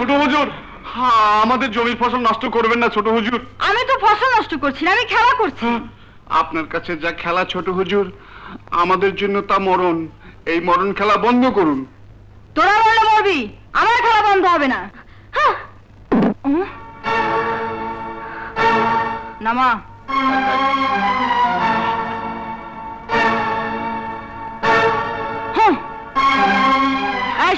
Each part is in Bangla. ছোট হুজুর হ্যাঁ আমাদের জমির ফসল নষ্ট করবেন না ছোট হুজুর আমি তো ফসল নষ্ট করছি না আমি খেলা করছি আপনার কাছে যা খেলা ছোট হুজুর আমাদের জন্য তা মরণ এই মরণ খেলা বন্ধ করুন তোরা বলে মরবি আমার খেলা বন্ধ হবে না হ্যাঁ নামা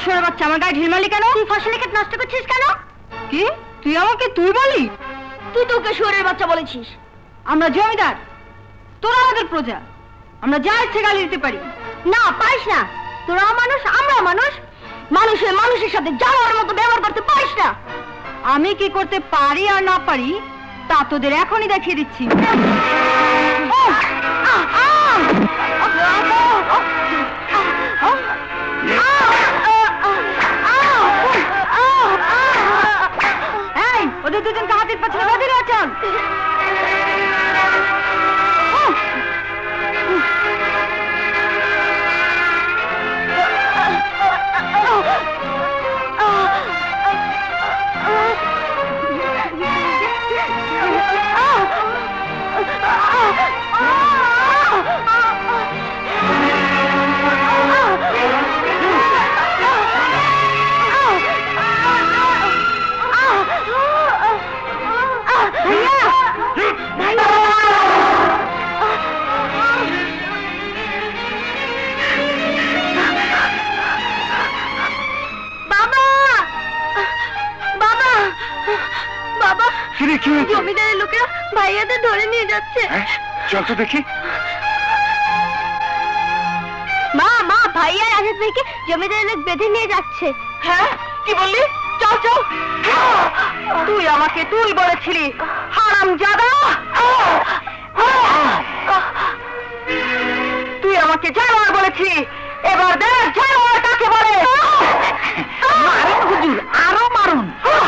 छोड़ बच्चा मगर ढील माली करो तू फसल के नष्ट कर चीज करो कि तू आओ कि तू बोली तू तो के छोड़े बच्चा बोले चीज हमरा जमीदार तोरा আমাদের প্রজা আমরা যা ইচ্ছে গালি দিতে পারি না পাইছ না তোরা মানুষ আমরা মানুষ মানুষের মানুষের সাথে জানোয়ারের মতো ব্যবহার করতে পারিস না আমি কি করতে পারি আর না পারি তা তোদের এখনি দেখিয়ে দিচ্ছি उधर तुझे कहाँ दिल पचला बादी राचन? জমিদারের লোকেরা ভাইয়াদের ধরে নিয়ে যাচ্ছে চল তো দেখি মা মা ভাইয়া আগে থেকে জমিদারের লোক বেঁধে নিয়ে যাচ্ছে হ্যাঁ কি বললি চল চল তুই আমাকে তুই বলেছিলি হারামজাদা তুই আমাকে জানোয়ার বলেছিলি এবার দেখ জানোয়ার কাকে বলে মারুন হুজুর আরো মারুন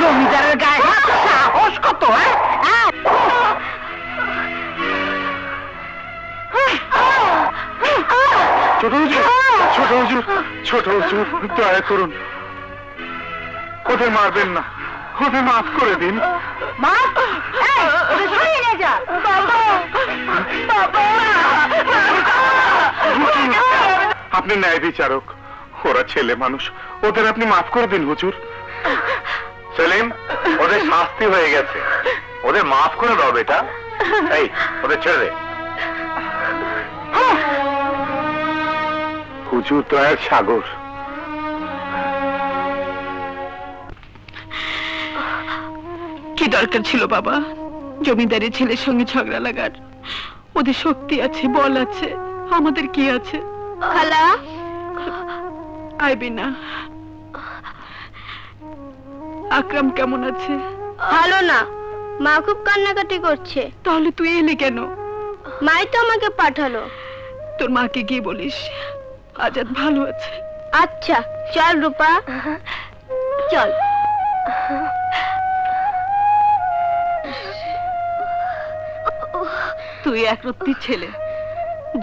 জমিদারের গায়ে হাত সাহস কত ছোট হুজুর দয়া করুন ওদের মারবেন না ওদের মাফ করে দিন আপনি ন্যায় বিচারক ওরা ছেলে মানুষ ওদের আপনি মাফ করে দিন হুজুর সেলিম ওদের শাস্তি হয়ে গেছে ওদের মাফ করে দাও বেটা এই ওদের ছেড়ে দে হুজুর দয়ার সাগর কি দরকার ছিল বাবা জমিদারের ছেলের সঙ্গে ঝগড়া লাগার ওদের শক্তি আছে বল আছে আমাদের কি আছে খালা আয় বিনা আকরাম কেমন আছে ভালো না মা খুব কান্নাকাটি করছে তাহলে তুই এলি কেন মাই তো আমাকে পাঠালো তোর মাকে গিয়ে বলিস আজাদ ভালো আছে আচ্ছা চল রূপা চল তুই একরত্তি ছেলে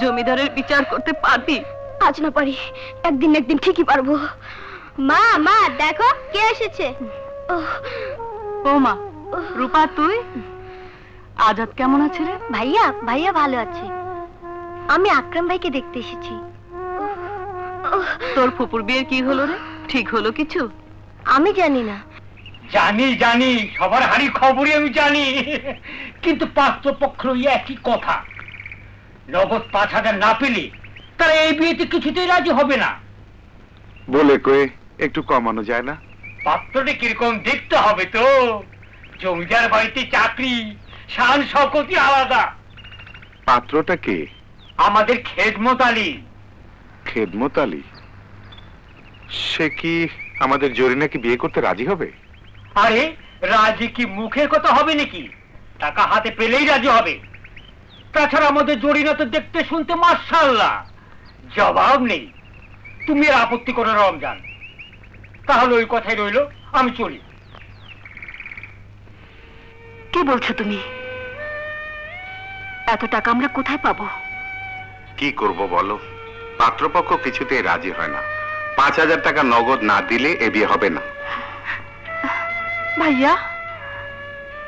জমিদারের বিচার করতে পারবি আজ না পারি একদিন একদিন ঠিকই পারবো মা মা দেখো কে এসেছে ও মা রূপা তুই আজাদ কেমন আছে রে ভাইয়া ভাইয়া ভালো আছে আমি আকরাম ভাইকে দেখতে এসেছি তোর ফুপুর বিয়ের কি হলো রে ঠিক হলো কিছু আমি জানি না জানি জানি সবার হাড়ি খবরই আমি জানি কিন্তু পাত্রপক্ষ একই কথা নগদ ৫০০০ না পেলে তারা এই বিয়েতে কিছুতেই রাজি হবে না বলে কয়ে একটু কমানো যায় না পাত্রটি কিরকম দেখতে হবে তো জমিদার বাড়িতে চাকরি শান শকতি আলাদা পাত্রটা কে আমাদের খেদমত আলী খেদমত আলী সে কি আমাদের জরিনাকে বিয়ে করতে রাজি হবে? আরে রাজি কি মুখের কথা হবে নাকি, টাকা হাতে পেলেই রাজি হবে। তাছাড়া আমাদের জরিনা তো দেখতে শুনতে মাশাআল্লাহ, জবাব নেই। তুমি আর আপত্তি করো না রমজান, তাহলে ওই কথাই রইল, আমি চলি। কি বলছো তুমি? এত টাকা আমরা কোথায় পাবো? কি করব বলো, পাত্রপক্ষ কিছুতেই রাজি হয় না। 5000 টাকা নগদ না দিলে এ বিয়ে হবে না। ভাইয়া,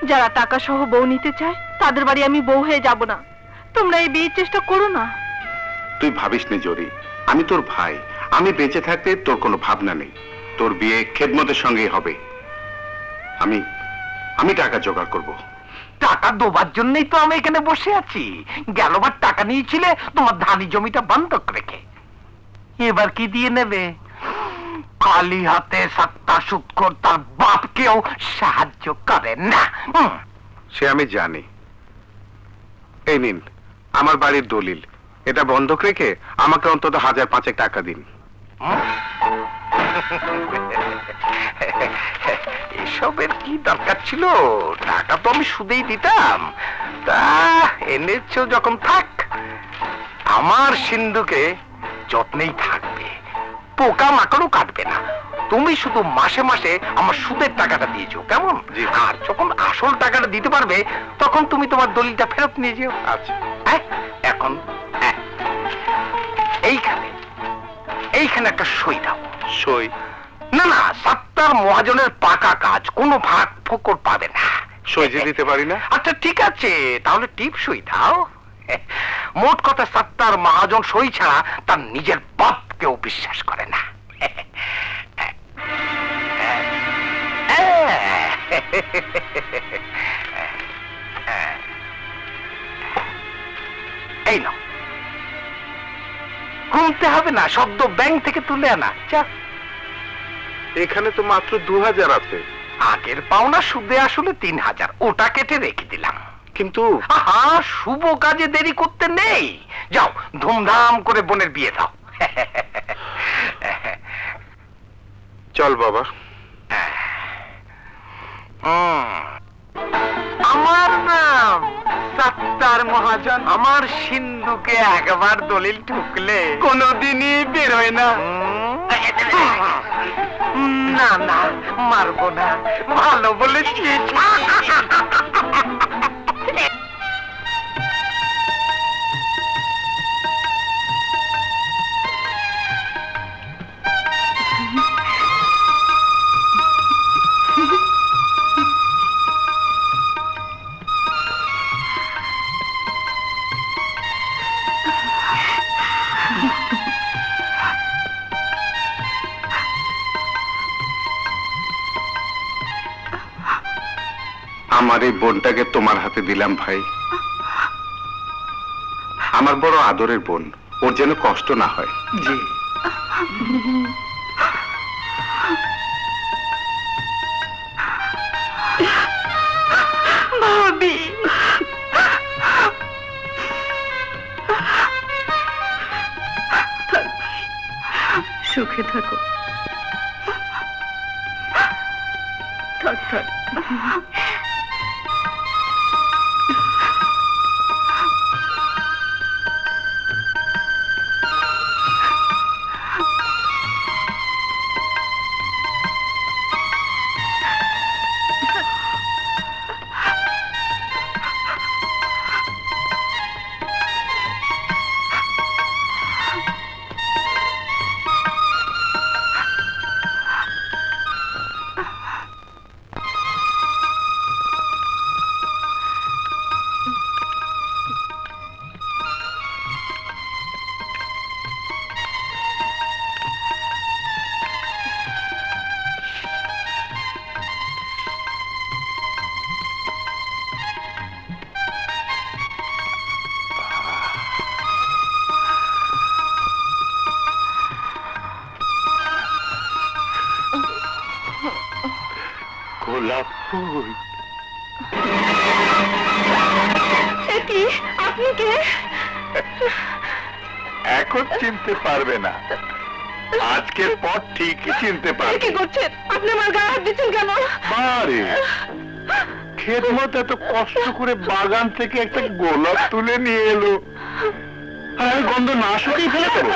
যারা টাকা সহ বউ নিতে চায় তাদের বাড়ি আমি বউ হয়ে যাব না। তোমরা এই বিয়ের চেষ্টা করো না। তুই ভাবিস নে জরি, আমি তোর ভাই, আমি বেঁচে থাকতে তোর কোনো ভাবনা নেই। তোর বিয়ে খেদমতের সঙ্গেই হবে। আমি টাকা জোগাড় করব। টাকা দেবার জন্যই তো আমি এখানে বসে আছি। গেলবার টাকা নিয়েছিলে তোমার ধানি জমিটা বন্ধক রেখে, এবার কি দিয়ে নেবে? খালি হাতে সাতটা সুৎখোর তার বাপকেও সাহায্য করে না। সে আমি জানি। এই নিন আমার বাড়ির দলিল, এটা বন্ধক রেখে আমাকে অন্তত 1500 টাকা দিন। এসবের কি দরকার ছিল? টাকা তো আমি সুদেই দিতাম। তা এনেছো যখন, থাক, আমার সিন্ধুকে যত্নেই থাকবে, পোকা মাকড়ও কাটবে না। তুমি শুধু মাসে মাসে আমার সুদের টাকাটা দিয়েছো, কেমন? আর যখন আসল টাকাটা দিতে পারবে তখন তুমি তোমার দলিলটা ফেরত নিয়ে যেও। আচ্ছা, এখন এইখানে একটা সই দাও। সই? না না, সাত্তার মহাজনের পাকা কাজ, কোনো ভাগ ফোকর পাবে না। সই যে দিতে পারি না? আচ্ছা ঠিক আছে, তাহলে টিপ সই দাও। মোট কথা, সাত্তার মহাজন সই ছাড়া তার নিজের বাপকেও বিশ্বাস করে না। এই নাও, খুলতে হবে না, শব্দ ব্যাংক থেকে তুলে আনা। যা, এখানে তো মাত্র 2000 আছে। আগের পাওনা সুদে আসলে 3000, ওটা কেটে রেখে দিলাম। কিন্তু আহা, শুভ কাজে দেরি করতে নেই, যাও ধুমধাম করে বোনের বিয়ে দাও। চল বাবা। আমার নাম সাত্তার মহাজন, আমার সিন্ধুকে একবার দলিল ঠুকলে কোনোদিনই বেরোয় না। না না, মারবো না, ভালো বলেছি। আমার এই বোনটাকে তোমার হাতে দিলাম ভাই। আমার বড় আদরের বোন, ওর যেন কষ্ট না হয়। জি। ভাবি, সুখে থাকো। থাক থাক, एकोच चिंते पार बे ना आज के पॉट ठीक ही चिंते पार के गुच्छे अपने मरगाह दिच्छन करना बारे खेत मत है तो कॉस्टू कुरे बागान से के एक तक गोला तूले निये लो अरे गंदो नाशु की फल करो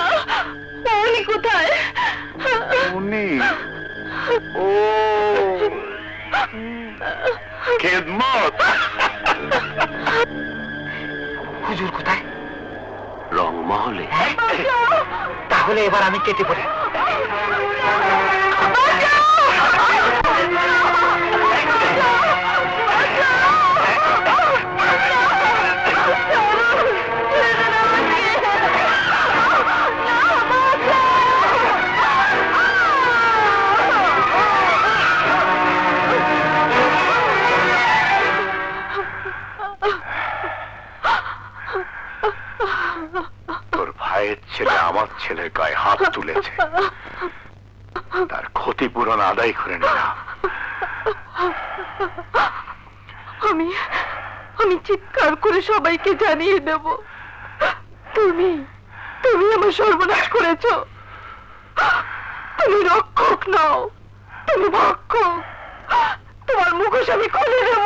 उन्हीं कुता है उन्हीं ओ खेत मत हुजूर कुता है रंग महले ताहुले ये बार आमी केटी पड़े ছেলে আমার ছেলের গায়ে হাত তুলেছে তার ক্ষতিপূরণ আদায় করে নিলাম আমি আমি চিৎকার করে সবাইকে জানিয়ে দেব তুমি তুমি আমার সর্বনাশ করেছো তুমি রক্ষক নও তুমি ভক্ষক তোমার মুখোশ আমি খুলে দেব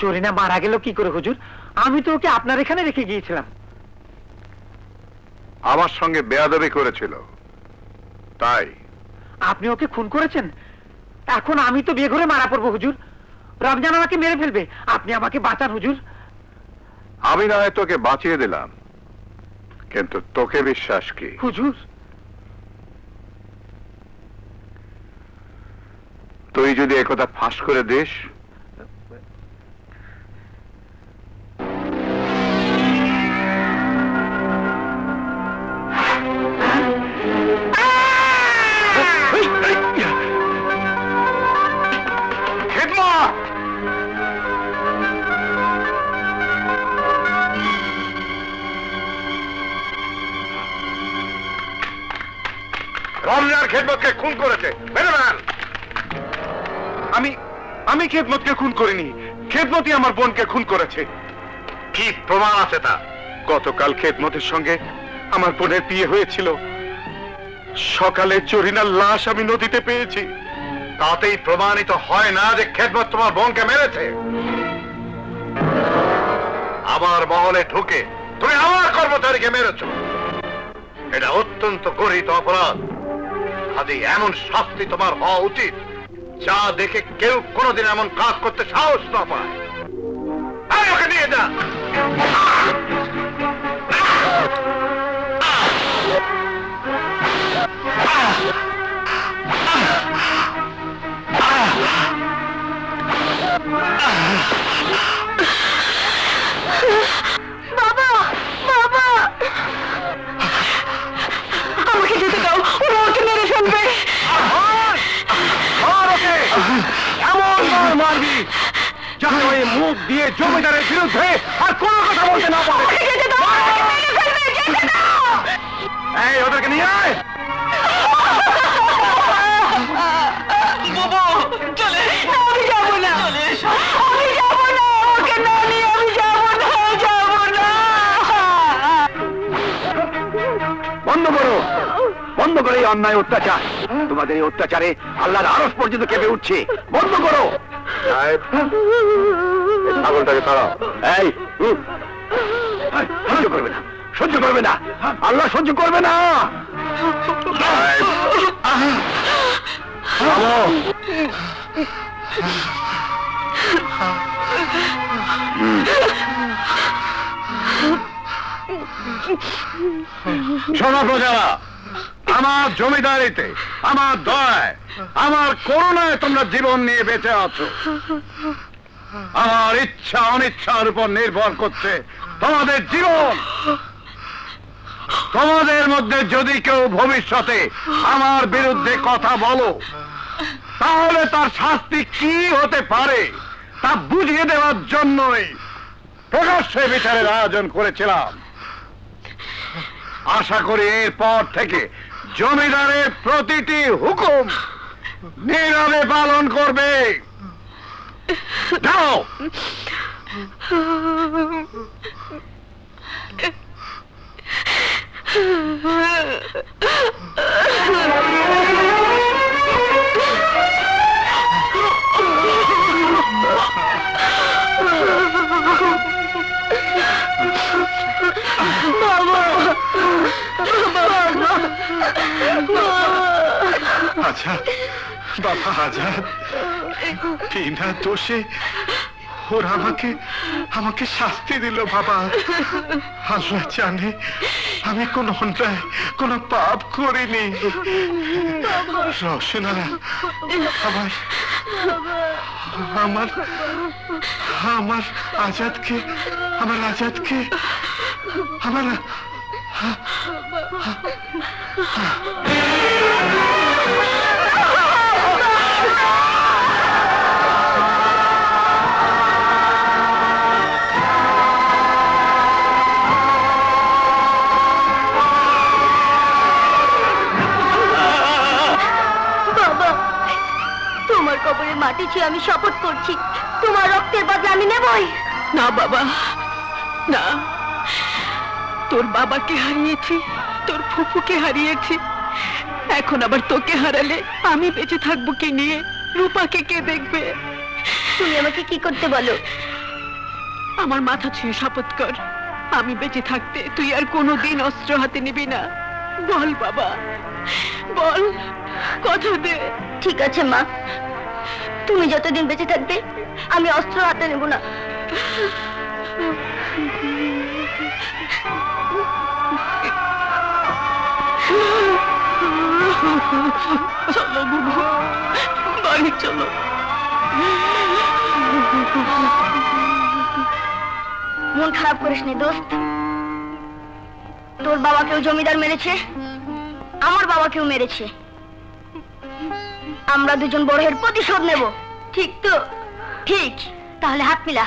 चोरीना मारा गेलो की करे हुजूर आमी तो ओके आपनार एखाने रेखे गियेछिलाम आमार संगे बेयादबी करेछिलो ताई आपनी ओके खून करेछेन এখন আমি তো বেঘরে মারা পড়ব হুজুর রমজান আমাকে মেরে ফেলবে আপনি আমাকে বাঁচান হুজুর আমি না হয় তোকে বাঁচিয়ে দিলাম কিন্তু তোকে বিশ্বাস কি হুজুর তুই যদি এই কথা ফাঁস করে দিস खेदमत के खून करेছে মেরেমান আমি আমি খেদমত के खून করিনি খেদমতই আমার বোনকে খুন করেছে কি প্রমাণ আছে তা গতকাল খেদমতের সঙ্গে আমার বোনের বিয়ে হয়েছিল সকালে চোরিনার লাশ আমি নদীতে পেয়েছি তাতেই প্রমাণিত হয় না যে খেদমত তোমার বোনকে মেরেছে আমার মহলে ঢুকে তুমি আমার কর্মচারীকে মেরেছো এটা অত্যন্ত গর্হিত অপরাধ আদি এমন শাস্তি তোমার হওয়া উচিত যা দেখে কেউ কোনোদিন এমন কাজ করতে সাহস না পায় আরে ওকে নিয়ে যা বাবা বাবা আমাকে যেতে দাও बंद करो बंद करो ये अन्याय अत्याचार। तुम्हारे अत्याचारे अल्लाह आरोप पड़ती तो केबे उठे। बंद करो। साहेब, इतना बोलता है तारा। ऐ, शुद्ध कर बेना, शुद्ध कर बेना। अल्लाह शुद्ध कर बेना। साहेब, आमो। শোনো প্রজারা আমার জমিদারিতে আমার দয়ায় আমার করুণায় তোমরা জীবন নিয়ে বেঁচে আছো আমার ইচ্ছা অনিচ্ছার উপর নির্ভর করছে তোমাদের জীবন তোমাদের মধ্যে যদি কেউ ভবিষ্যতে আমার বিরুদ্ধে কথা বলো তাহলে তার শাস্তি কি হতে পারে তা বুঝিয়ে দেওয়ার জন্যই প্রকাশ্যে বিচারের আয়োজন করেছিলাম आशा करी एरपर थेके जमीदारेर प्रतिटी हुकुम नीरवे पालन करबे दाओ आजाद, बाबा आजाद, बिना दोषे और हमारे शास्ति दिलो बाबा, अल्लाह जाने, हमें कौन होना है, कौन पाप कोरी नहीं, रोशनारा, हमारे, हमार, हमार आजाद के, हमार आजाद के, हमार शपथ करছি তোমার রক্তের বদলা আমি নেবই না বাবা না তোর বাবাকে হারিয়েছি তোর ফুফুকে হারিয়েছি এখন আবার তোকে হারালে আমি বেঁচে থাকব কি নিয়ে রূপাকে কে দেখবে তুমি আমাকে কি করতে বলো আমার মাথা ছুঁয়ে শপথ কর আমি বেঁচে থাকতে তুই আর কোনোদিন অস্ত্র হাতে নিবি না বল বাবা বল কথা দে ঠিক আছে মা তুমি যতদিন বেঁচে থাকবে আমি অস্ত্র হাতে নেব না চলো বুবু বাড়ি চলো মন খারাপ করিস নি দোস্ত তোর বাবাকেও জমিদার মেরেছে আমার বাবাকেও মেরেছে আমরা দুজন বড়ের প্রতিশোধ নেব ঠিক তো ঠিক তাহলে হাত মিলা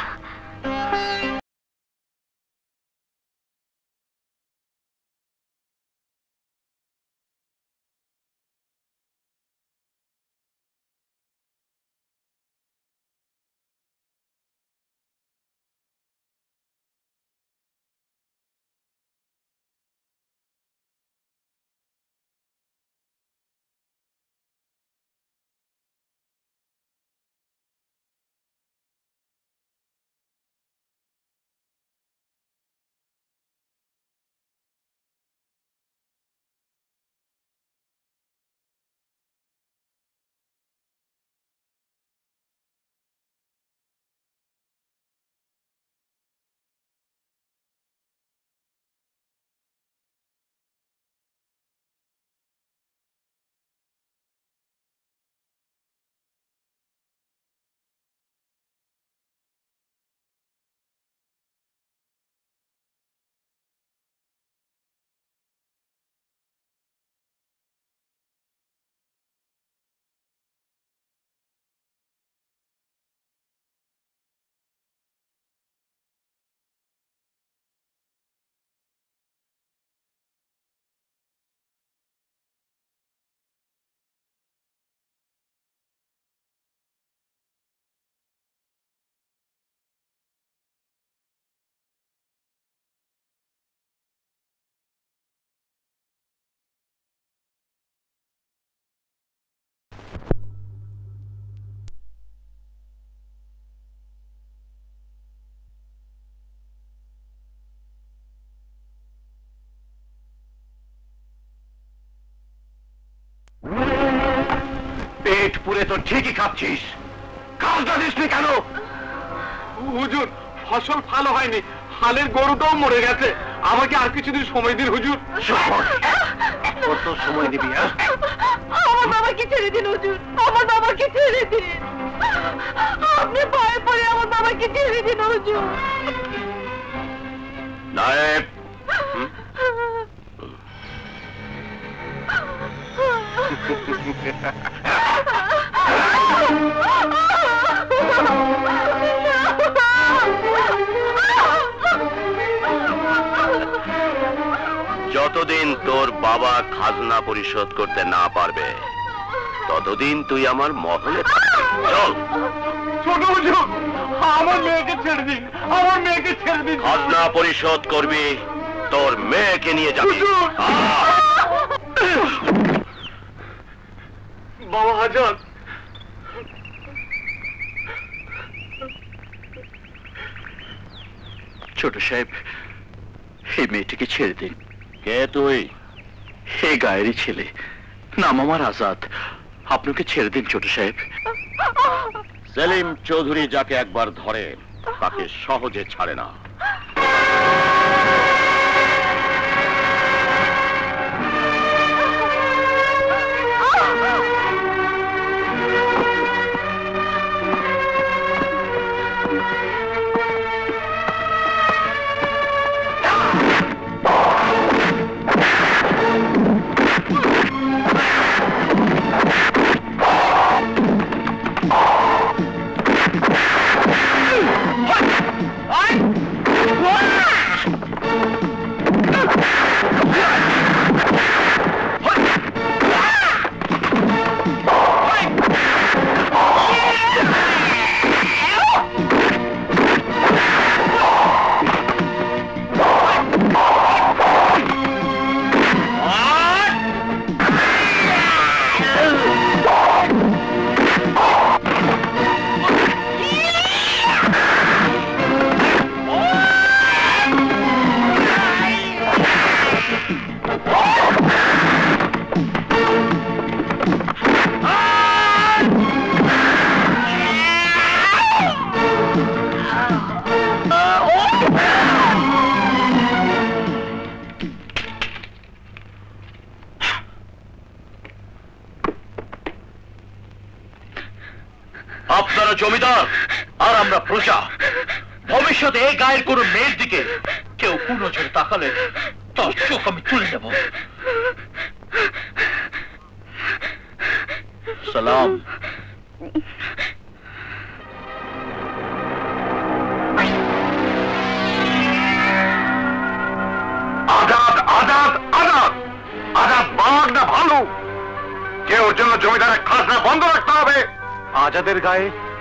पेट पूरे तो ठीक ही खापचीस कांदा दिसने का नो हुजूर फसल फालो है नहीं हालेर गोरू तो मरे गए थे आवा के आर किसी दिन समय दिन हुजूर वो तो समय दिन भी है आवाज आवाज किसी दिन हुजूर आवाज किसी दिन आपने पाए पड़े आवाज किसी दिन हुजूर नायब যতদিন তোর বাবা খাজনা পরিশোধ করতে না পারবে ততদিন তুই আমার মহলে চল ছোট বুঝো আমার মেয়েকে ছেড়ে দিন আমার মেয়েকে ছেড়ে দিন খাজনা পরিশোধ করবি তোর মেয়েকে নিয়ে যাবি बाबा हजान छोटू साहेब हे मेटी के छेड़ दिन क्या तू हे गायरी छेले नाम हमारा आजाद आपने के छेड़ दिन छोटू साहेब सलीम चौधरी जाके एक बार धरे ताकि सहजे छाड़े ना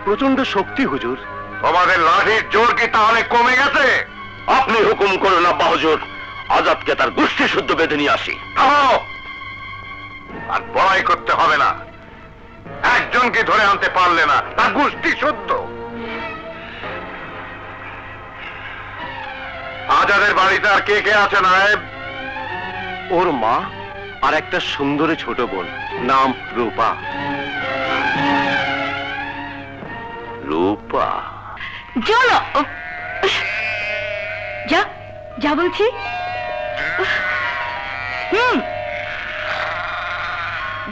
প্রচন্ড শক্তি হুজুর আমাদের লাঠির জোর কি তাহলে কমে গেছে আপনি হুকুম করুন আব্বা হুজুর আজাদকে তার গোষ্ঠী শুদ্ধ বেঁধে নিয়ে আসি আর বড়াই করতে হবে না একজনকে ধরে আনতে পারলে না তার গোষ্ঠী শুদ্ধ আজাদের বাড়িতে আর কে কে আছে নায়েব ওর মা আর একটা সুন্দরী ছোট বোন নাম রূপা रूपा चलो जा जा बोलती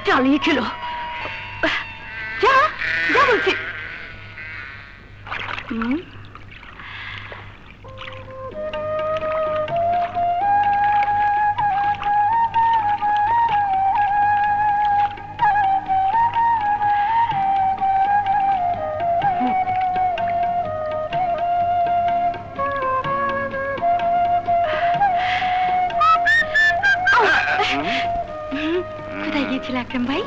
चलिए खेलो जा जा बोलती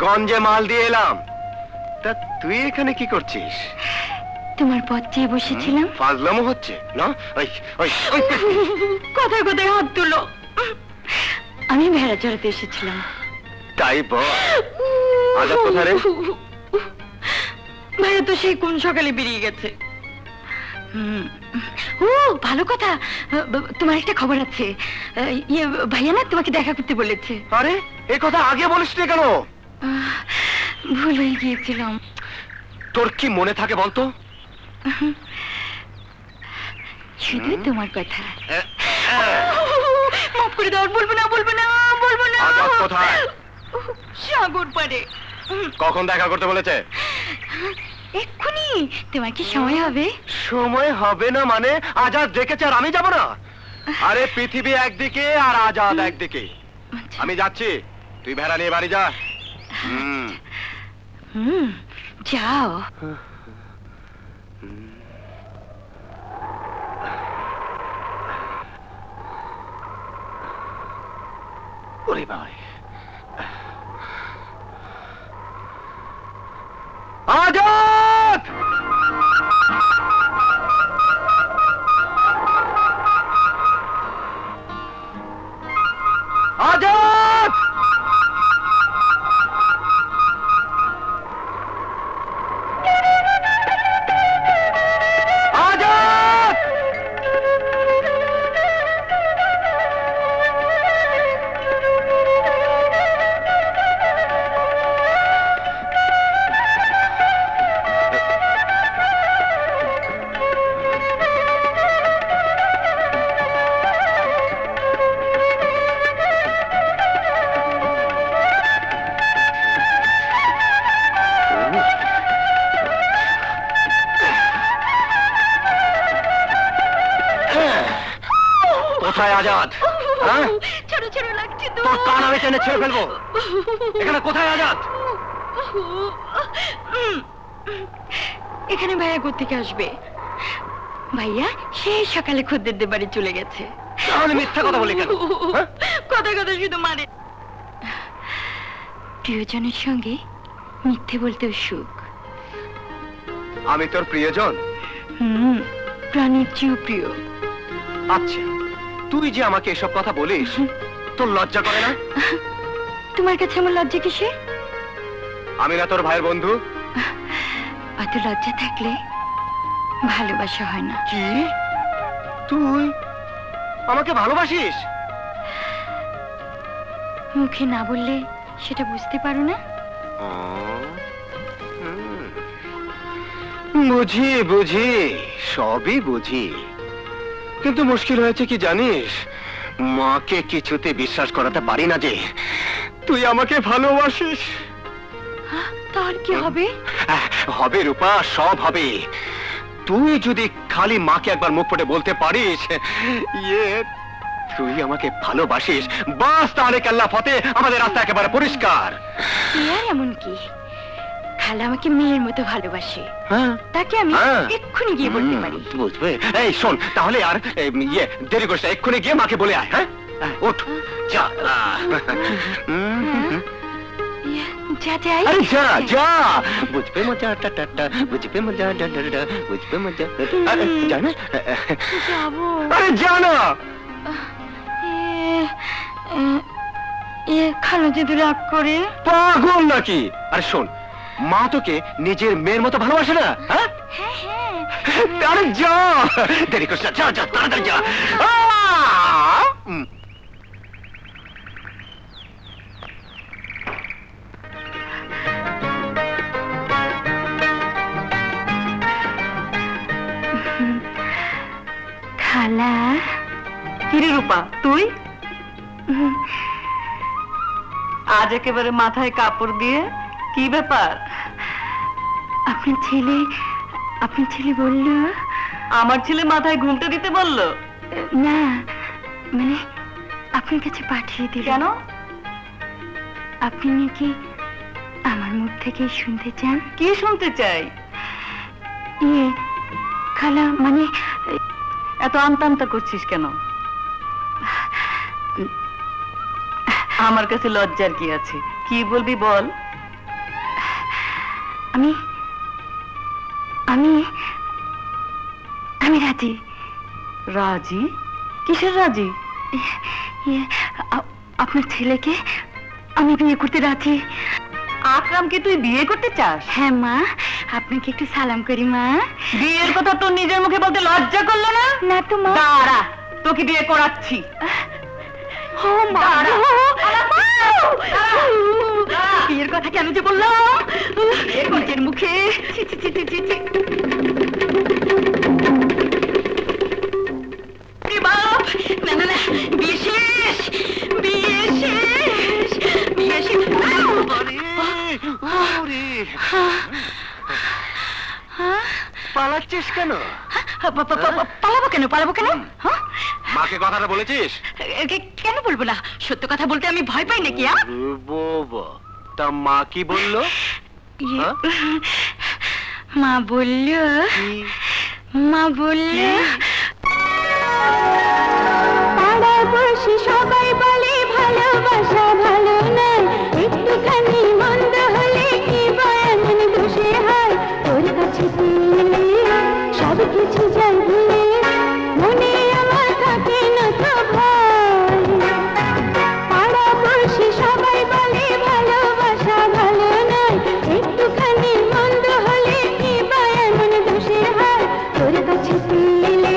गंजे माल दिए एलाम ता तू एखाने की करछिस तुम्हार पथे बसेछिलाम फाजलामो होच्छे ना ओई ओई कोथाय कोथाय हाथ तुलो आमी भेड़ा चढ़ते एसेछिलाम ताई बल आजाद कोथाय रे भाइया तो सेई कोन सकाले बेरिये गेछे ओ भालो कथा तुम्हार एकटा खबर आछे ये भाइया ना तुम्हें देखा करते बोलेछे अरे ए कथा आगे बोलिसनी केन भूल ही गई थी लोम। तुर्की मोने था के बोल तो? शुरू तुम्हारे को था। माफ कर दो बोल बना। आज आप को था? शागुर पड़े। कौन देखा करते बोले चे? एक कुनी तुम्हारे शोमय हवे? शोमय हवे ना माने आजाद देखे चे रामी जाबो ना। अरे पृथ्वी एक दिके और आजाद एक दिके। हमें जाची, तू बहरा नहीं बारी जा। जाओ। उरी भाई। आजाद! आजाद! आजाद! आजाद छोड़ो छोड़ो लगती तो काना में चने छेड़ फेलबो এখানে কোথায় আজাদ এখানে ভাইয়া কোত্থেকে আসবে ভাইয়া সেই সকালে খুদদের বাড়ি চলে গেছে তাহলে মিথ্যা কথা বলে কেন হ্যাঁ কথা শুধু মারে প্রিয়জনের সঙ্গে মিথ্যে বলতে সুখ আমি তোর প্রিয়জন প্রাণের চেয়েও প্রিয় আচ্ছা তুই যে আমাকে এসব কথা বলিস তোর লজ্জা করে না তোমার কাছে আমার লজ্জা কিসে আমি না তোর ভাইয়ের বন্ধু এত লজ্জা থাকলে ভালোবাসা হয় না কি তুই আমাকে ভালোবাসিস মুখে না বললে সেটা বুঝতে পারো না বুঝি সবই বুঝি किन्तु मुश्किल होयेछे कि जानिस मा के किछुते विश्वास कराते पारि ना जे तुई आमाके भालोबासिस तार कि होबे होबे रूपा सब होबे तुई जोदि खाली मा के एकबार मुख फुटे बोलते पारिस ये तुई आमाके भालोबासिस बस ताहले कल्ला फतेह आमादेर रास्ता एकेबारे परिष्कार यार एमन कि খালা আমাকে মেয়ের মতো ভালোবাসে তাকে আমি এক্ষুনি গিয়ে বলতে পারি বুঝবে এই শোন তাহলে আর ইয়ে দেরি করিস না এক্ষুনি গিয়ে মাকে বলে আয় হ্যাঁ ওঠ যা আরে যা যা বুঝবে মজা টাটা বুঝবে মজা ডাডা বুঝবে মজা জানা যাবো আরে জানা এ খালা যদি রাগ করে পাগল নাকি আরে শোন माँ तो के निजेर मेर मतो भालोबाशे ना हाँ अरे जा देरी करिस ना जा जा ताड़ाताड़ी जा खाला किरे रूपा तुई आज एकेबारे माथाय कापड़ दिए की बेपार अपने चले बोल लो, आमर चले माथा ही घूमते दिते बोल लो, ना, मैंने अपने कच्चे पाठी दिले, क्या नो? अपने ने कि आमर मुट्ठे के शुंते चान, क्या शुंते चाय? ये खाला मैंने ऐतो आमतम तक कुछ चीज क्या नो? आमर कच्चे लॉजर किया ची, की बोल भी बोल, अमी आमी, आमी राजी। राजी? किशोर राजी? ये अपने छेले के, आमी बिये करते राजी। आकराम के तू बिये करते चास? है माँ, आपने के तू सालाम करी माँ। बिये को तो तू निजे मुखे बोलते लज्जा कर लो ना? ना तो माँ। दारा, तो की बिये कोड़ा अच्छी। हो माँ। दारा। दारा। दारा। 이거 다 깨는지 몰라. 이제는 묵해. 치치치치치치. 이봐, 나는 미시시. 우리. পালাচ্ছিস কেন? পালাবো কেন? হ্যাঁ? মাকে কথাটা বলেছিস? কেন বলবো না? সত্য কথা বলতে আমি ভয় পাই নাকি? বাবা, তা মা কি বললো? মা বললো পাড়া বসে সবাই বলে ভালোবাসা ভালো না, একটুখানি মন্দ হলে কি বা এমন দোষে হয়, ওর কাছে সব কিছু যায় ভুলে, মনে আমার থাকে না তো ভয়, পাড়া বসে সবাই বলে ভালোবাসা ভালো না, একটুখানি মন্দ হলে কি বা এমন দোষে হয়, ওর কাছে পেলে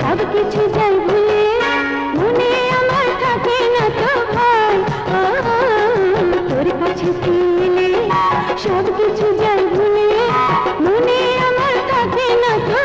সব কিছু যায় ভুলে, মনে আমার থাকে না তো ভয়, ওর কাছে পেলে সব কিছু যায় ভুলে, মনে আমার থাকে না তো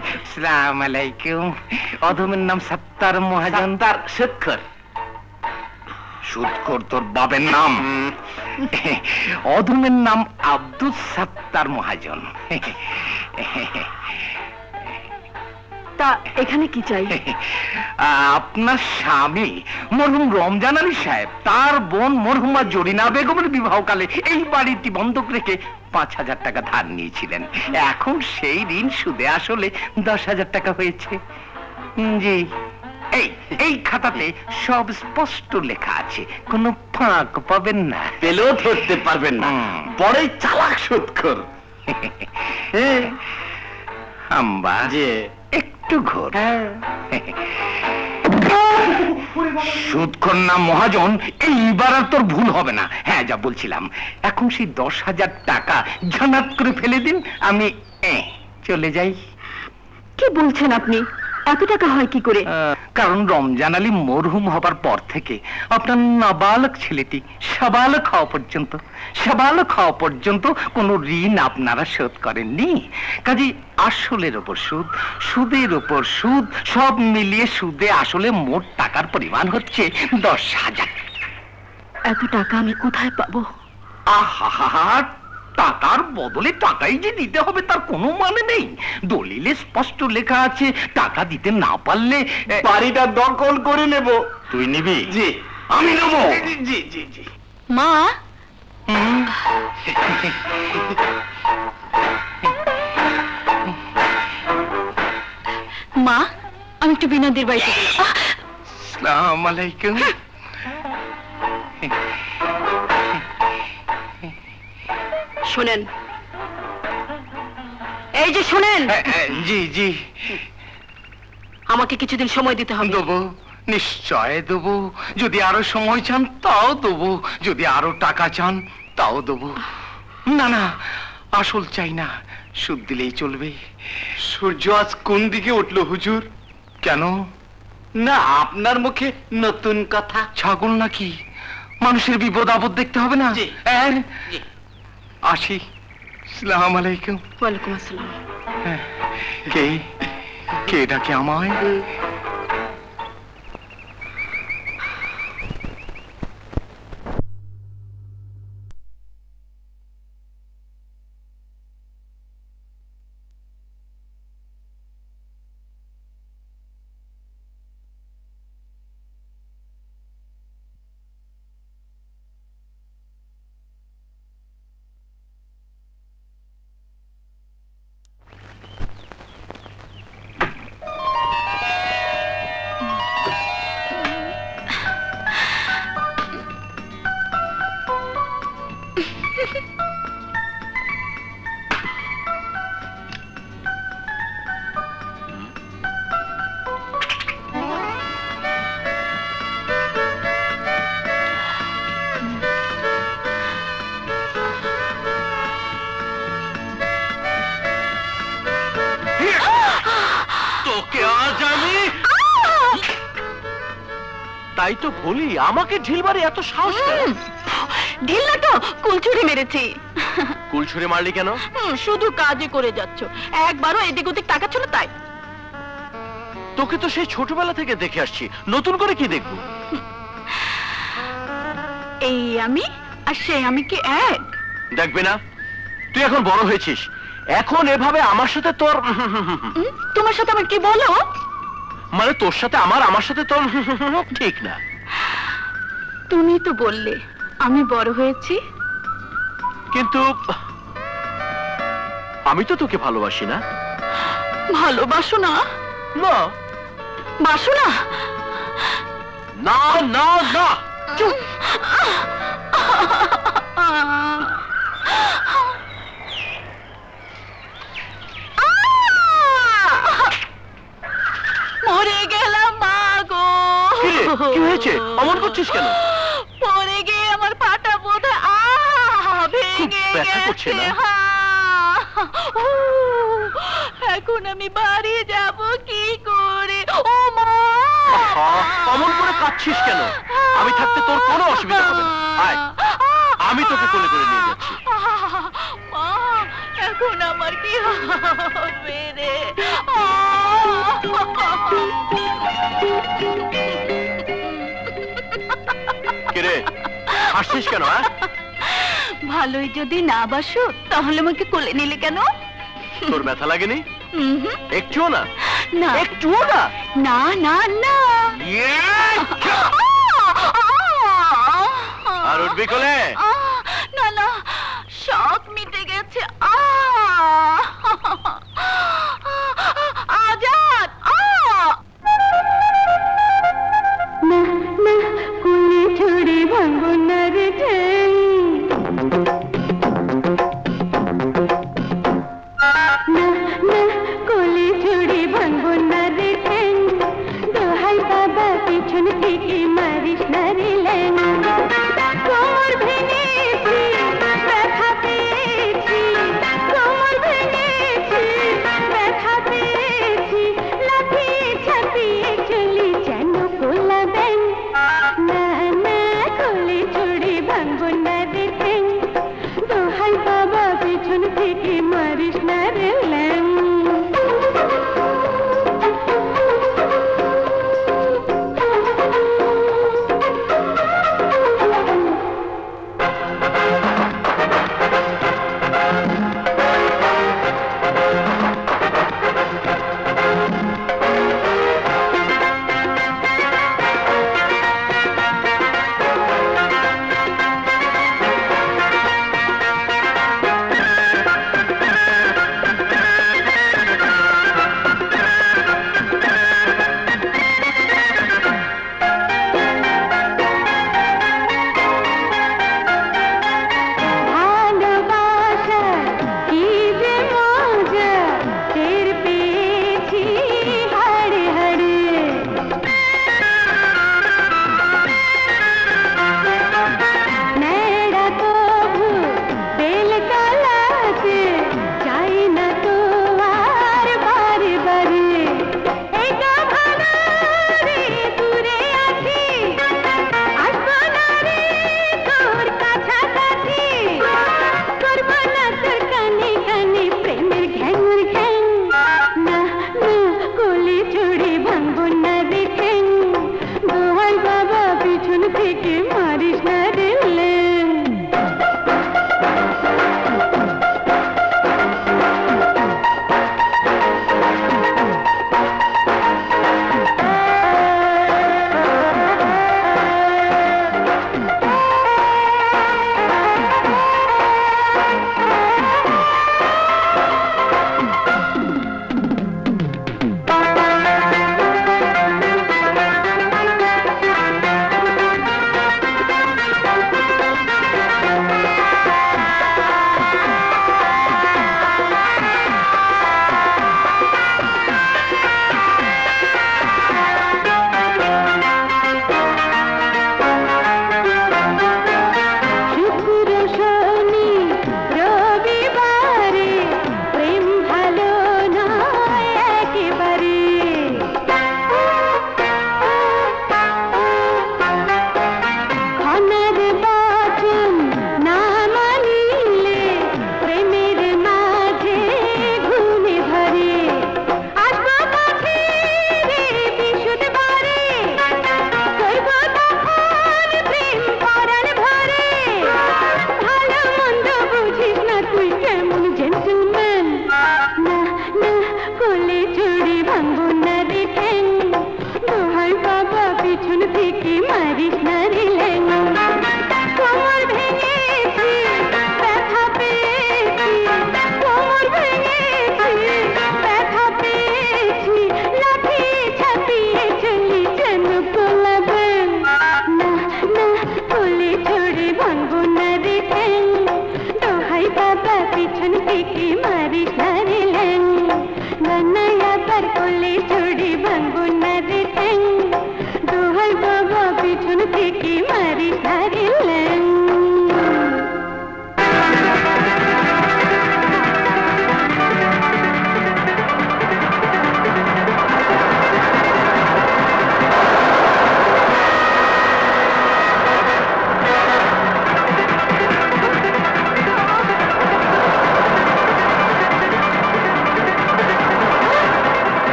Սլամ ալայկում, ադումն նամ սատտար մոհաջանդար շտքր շուտքոր տոր բաբեն նամ ադումն նամ աբդու սատտար մոհաջան তা এখানে কি চাই আপনার স্বামী মরহুম রমজান আলী সাহেব তার বোন মরহুমা জরিনা বেগমের বিবাহকালে এই বাড়িটি বন্ধক রেখে 5000 টাকা ধার নিয়েছিলেন এখন সেই ঋণ সুদে আসলে 10000 টাকা হয়েছে জি এই এই খাতাতে সব স্পষ্ট লেখা আছে কোনো ফাঁক পাবেন না পেলেও ধরতে পারবেন না বড় চালাক সুদখোর আম্বা জি ঘোর সুদখোর না মহাজন এইবার আর তোর ভুল হবে না হ্যাঁ যা বলছিলাম এখন সেই 10000 টাকা ঝনাত করে ফেলে দিন আমি চলে যাই কি বলছেন আপনি এত টাকা হয় কি করে কারণ রমজান আলী মরহুম হবার পর থেকে আপনার নাবালক ছেলেটি সাবালক হওয়া পর্যন্ত কোনো ঋণ আপনারা শোধ করেননি কাজেই আসলের উপর সুদ সুদের উপর সুদ সব মিলিয়ে সুদে আসলে মোট টাকার পরিমাণ হচ্ছে 10000 এত টাকা আমি কোথায় পাবো আহা টাকার বদলে টাকাই যে দিতে হবে তার কোনো মানে নেই দলিলে স্পষ্ট লেখা আছে টাকা দিতে না পারলে বাড়িটা দখল করে নেব তুই নিবি জি আমি নেব জি জি জি জি মা মা আমি একটু বিনাদির বাড়িতে আসসালামু আলাইকুম শুনেন এই যে শুনেন জি জি আমাকে কিছুদিন সময় দিতে হবে দেব নিশ্চয় দেব যদি আরো সময় চান তাও দেব যদি আরো টাকা চান তাও দেব না না আসল চাই না সুদ দিলেই চলবে সূর্য আজ কোন দিকে উঠলো হুজুর কেন না আপনার মুখে নতুন কথা ছাগল নাকি মানুষের বিপদ আপদ দেখতে হবে না এর आशी, सलाम अलैकुम। वालेकुम अस्सलाम। के डाके आमाए? तो भोली आमा के ढील मारे या तो साहस कर ढील ना तो कुलछुरी मेरेছি कुलछुरी मारली কেন শুধু কাজই করে যাচ্ছো একবারও এদিক ওদিক তাকাচ্ছো না তাই তোকে তো সেই ছোটবেলা থেকে দেখে আসছি নতুন করে কি দেখব এই আমি আর সেই আমি কি এক দেখবে না তুই এখন বড় হয়েছিস এখন এভাবে আমার সাথে তোর তোমার সাথে আমি কি বলো মানে তোর সাথে আমার সাথে তোর ঠিক না তুমি তো বললে আমি বড় হয়েছি কিন্তু আমি তো তোকে ভালোবাসি না ভালোবাসো না না বাসো না না না না চুপ মরে গেলাম মাগো কি হয়েছে অমন করছিস কেন পড়ে গিয়ে আমার পাটা বোধহয় ভেঙে গেছে এখন আমি বাড়ি যাব কি করে ও মা অমন করে কাঁদছিস কেন আমি থাকতে তোর কোনো অসুবিধা হবে না আয় আমি তোকে কোলে করে নিয়ে যাচ্ছি মা এখন আমার কি হবে কিরে হাসছিস কেন হ্যাঁ ভালোই যদি না বাসো তাহলে আমাকে কোলে নিলে কেন তোর ব্যথা লাগেনি একটুও না না একটুও না না না না আর উঠবি কোলে না না শক মিটে গেছে আ আজাদ আ না কোলে ছড়ে ভাঙো না রে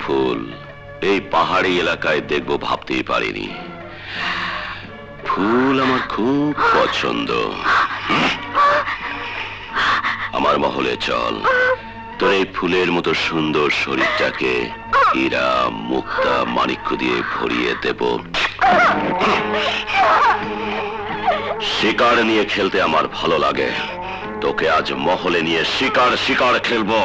फूल ए पहाड़ी इलाका देखो भावते ही पारी नहीं फूल हमार खूब पसंद हमार महले चल तोर ए फूलेर मतो सुंदर शरीरटाके हीरा मुक्ता माणिक्य दिए भरिए देब शिकार निये खेलते हमार भालो लागे तो के आज महले निये शिकार शिकार खेलबो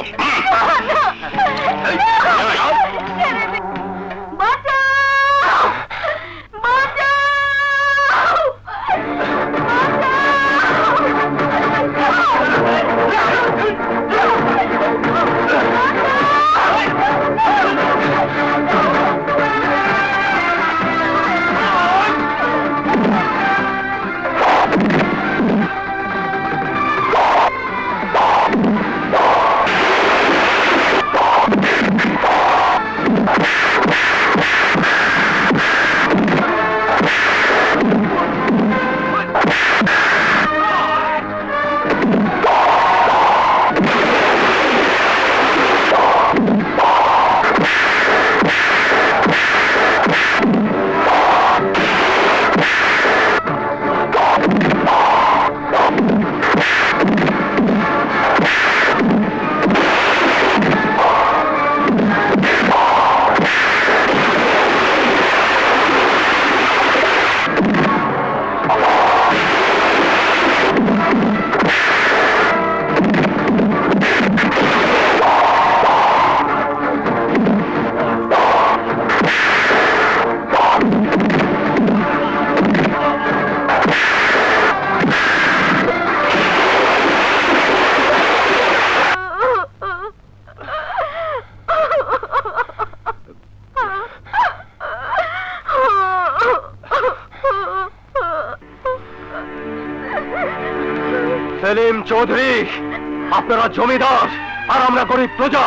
জমিদার আর আমরা গরিব প্রজা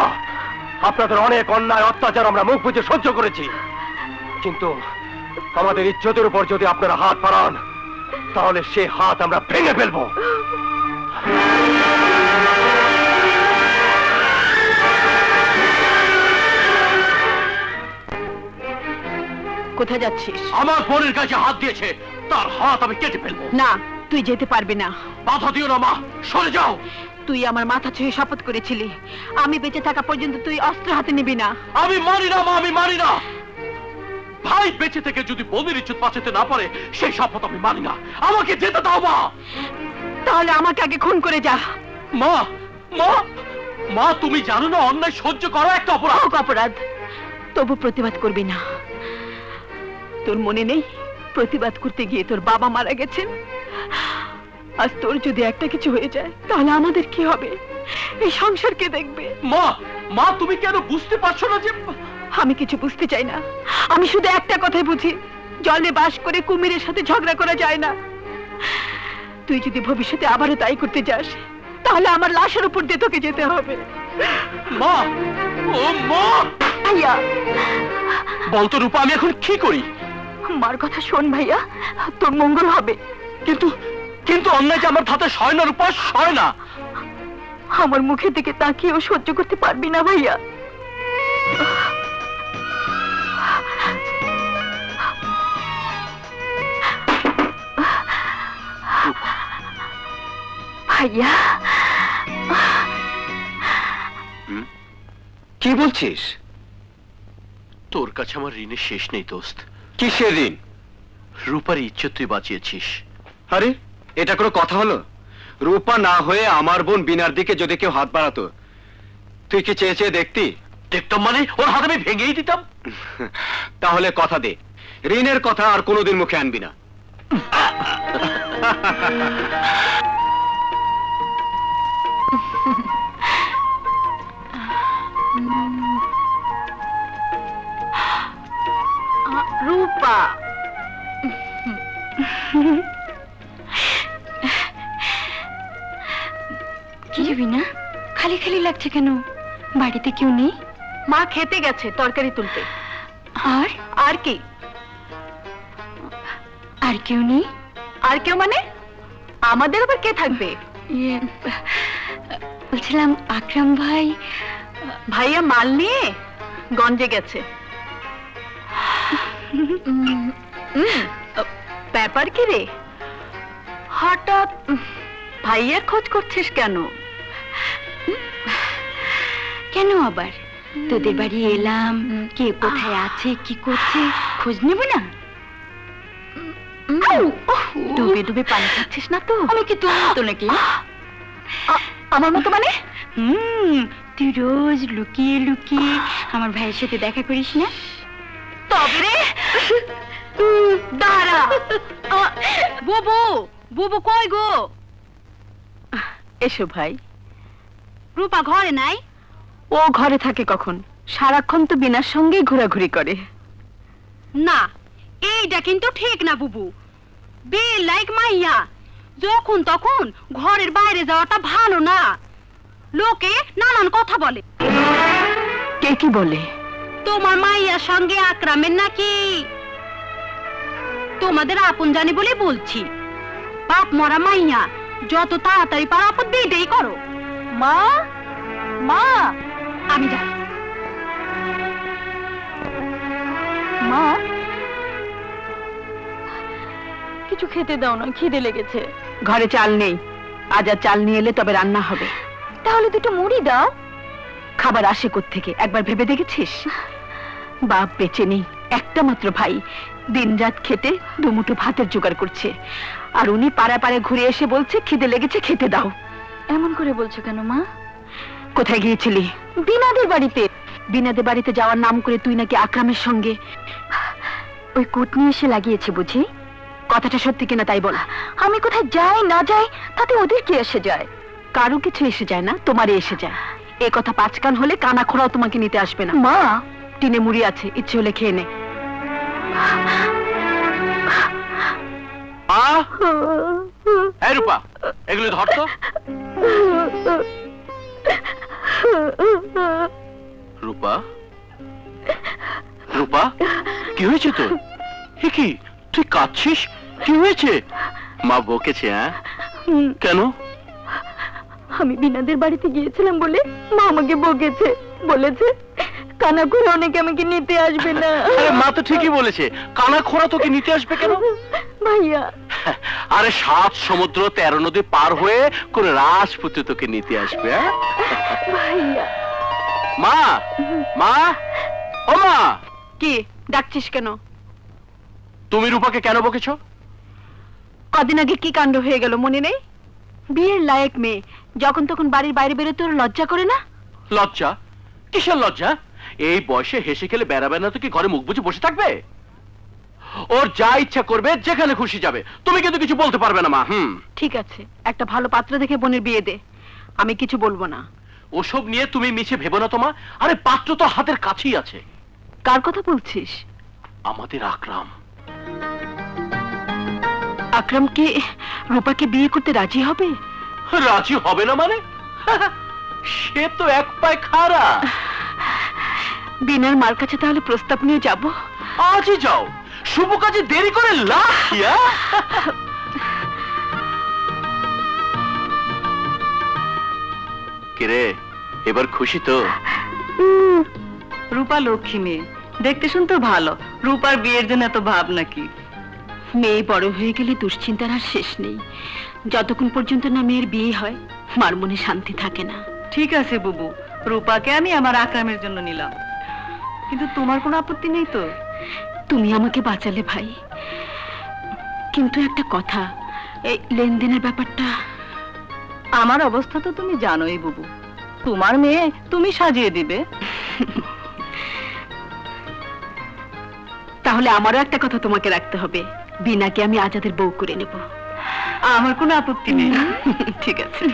আপনাদের অনেক অন্যায় অত্যাচার আমরা মুখ বুজে সহ্য করেছি কিন্তু আমাদের ইজ্জতের উপর যদি আপনারা হাত বাড়ান তাহলে সেই হাত আমরা ভেঙে ফেলব কোথায় যাচ্ছিস আমার বোনের কাছে হাত দিয়েছে তার হাত আমি কেটে ফেলব না তুই যেতে পারবি না বাধা দিও না মা সরে যাও তুই আমার মাথা ছুঁয়ে শপথ করেছিলি আমি বেঁচে থাকা পর্যন্ত তুই অস্ত্র হাতে নিবি না আমি মানি না মা আমি মানি না ভাই বেঁচে থেকে যদি বোনের ইচ্ছুত বাঁচাতে না পারে সেই শপথ আমি মানি না আমাকে যেতে দাও মা তাহলে আমাকে আগে খুন করে যা মা মা মা তুমি জানো না অন্যায় সহ্য করা একটা অপরাধ অপরাধ তবু প্রতিবাদ করবি না তোর মনে নেই প্রতিবাদ করতে গিয়ে তোর বাবা মারা গেছেন आज तोर जो एक किछु हो जाए ताहले आमादेर कि होबे ए संसार के देखबे मा मा तुमी केन बुझते पारछो ना जे आमी किछु बुझते चाइ ना आमी शुधु एकटा कथाई बुझी जले बास करे कुमिरेर साथे झगड़ा करा जाए ना तुई जोदि भविष्यते आबारो ताई करते जास ताहले आमार लाशेर उपर दिये तोके जेते होबे मा ओ मा आइया बोलतो रूपा आमी एखन कि करि आमार कथा शोन भाइया तोर मंगल होबे किन्तु কিন্তু অন্যায় আমার হাতে সয় না রূপা সয় না আমার মুখের দিকে তাকিয়েও সহ্য করতে পারবি না ভাইয়া ভাইয়া কি বলছিস তোর কাছে আমার ঋণের শেষ নেই দোস্ত কিসের ঋণ রূপার ইচ্ছে তুই বাঁচিয়েছিস আরে এটা কোনো কথা হলো রূপা না হয়ে আমার বোন বিনার দিকে যদি কেউ হাত বাড়াতো তুই কি চেয়ে চেয়ে দেখতি দেখতাম মানে ওর হাত আমি ভেঙেই দিতাম তাহলে কথা দে ঋণের কথা আর কোনোদিন মুখে আনবি না রূপা वीणा खाली खाली लागছে কেন বাড়িতে কেউ নেই মা খেতে গেছে তরকারি তুলতে আর আর কি আর কেউ নেই আর কেউ মানে আমাদের উপর কে থাকবে বলছিলাম আকরাম ভাই ভাইয়া মাল নিয়ে गंजे गेछे पेपर की रे हठात भाइया खोज करछिस केन কেন আবার তোদের বাড়ি এলাম কে কোথায় আছে কি করছে খোঁজ নেব না ডুবে ডুবে পানি খাচ্ছিস না তো আমি কি তোর মতো নাকি আমার মতো মানে তুই রোজ লুকিয়ে লুকিয়ে আমার ভাইয়ের সাথে দেখা করিস না তবে রে দাঁড়া বুবু বুবু কই গো এসো ভাই রূপা ঘরে নাই ओ घरे थाके कखन साराक्षण तो बिना संगे घोराघुरी करे ना एइटा किन्तु ठीक ना बुबू बे लाइक माइया जखन तखन घरेर बाइरे जाओयाटा भालो ना लोके नानान कथा बोले के कि बोले तोमार माइयार संगे आक्रामेर नाकि तोमादेर आपनजानी बोले बोलछि बाप मरा माइया जत ताड़ाताड़ि पारो आपद बेइटाई करो मा मा आमी जा मा किछु खेते दाओ ना खिदे लेगेछे घरे चाल नेई आज चाल निये एले तबे रान्ना होबे ताहले दुटो मुड़ी दाओ खाबार आशे कोथ थेके एकबार भेबे देखेछिस बाप बेचे नेई एकटा मात्र भाई दिन रात खेते दुमुठो भातेर जोगाड़ करछे आर उनी पाराय पाराय घुरे एसे बोलछे खिदे लेगेछे खेते दाओ एमन करे बोलछो केन मा কোথায় গিয়েছিলি বিনাদের বাড়িতে বিনাদের বাড়িতে যাওয়ার নাম করে তুই নাকি আকরামের সঙ্গে ওই কোটনি এসে লাগিয়েছে বুঝি কথাটা সত্যি কিনা তাই বল আমি কোথায় যাই না যাই তাতে ওদের কি এসে যায় কারো কিছু এসে যায় না তোমারই এসে যায় এই কথা পাঁচ কান হলে কানা খোরাও তোমাকে নিতে আসবে না মা টিনে মুড়ি আছে ইচ্ছে হলে খেয়ে নে মা এই রূপা এগুলো ধর তো रूपा, रूपा, क्यों है चेतो? हिकी, तू काचिश क्यों है चे? माँ बोके चे हैं? क्या नो? हमें बिना देर बाड़ी थी गये चलम बोले, माँ मगे बोके चे, बोले चे, काना खोरा होने के मगे नीति आज भी ना। अरे माँ तो ठीक ही बोले चे, काना खोरा तो की नीति आज भी क्या नो? भैया। अरे सात समुद्र तेरो नदी पार हुए कुल राजपुत्र तो की नीति आज भी है। भैया। माँ, माँ, ओ माँ। की डाक्टिश क्या नो? तुम ही रूपा के क्या नो बोके छो? कदिन आगे की कांड हुए गलो मुनी नहीं? बीर लायक में जोकुन तो कुन बारी बारी बेरे तोर लज्जा करे ना? लज्जा? किस लज्जा? ये बॉसे हेशी के लिए बैरा बैना तो कि घरे मुक्बुझे बोशी थक बे और जाई इच्छा कर बे जेकने खुशी जाबे तुम्हें किन्तु किचु बोलते पार बे ना माँ ठीक अच्छे एक ता भालो पात्र देखे बोने बीए दे आमी किचु बोल बोना वो शब्द निये तुम्हें मीचे भेबो ना तो माँ अरे पात्र तो हाथेर काछी आचे कार को तो बोलछिस आमादेर आक्रम आक्रम की रूपा के बीए करते राजी होबे ना माने সে তো এক পায় খাড়া বিনার মার কাছে তাহলে প্রস্তাব নিয়ে যাব আজই যাও শুভ কাজে দেরি করে লাভ ইয়া কি রে এবার খুশি তো রূপা লক্ষ্মী মেয়ে দেখতে শুনতে ভালো রূপার বিয়ের জন্য এত ভাব নাকি মেয়ে বড় হয়ে গেলে দুশ্চিন্তার আর শেষ নেই যতক্ষণ পর্যন্ত না মেয়ের বিয়ে হয় মার মনে শান্তি থাকে না ठीक है बुबू रूपा के आमी आमार आक्रामेर जोन्नो निलाम किन्तु तुम्हार कोनो आपत्ति नहीं तो तुमी आमाके बाँचाले भाई किन्तु एकटा कथा एई लेनदेनेर ब्यापारटा आमार अवस्था तो तुमी जानोई बुबू तुम्हार मेये तुमी साजिये दिबे ताहले आमारो एकटा कथा तुम्हाके राखते होबे बिनाके आमी आजादेर बउ करे नेब आमार कोनो आपत्ति नेई ठीक आछे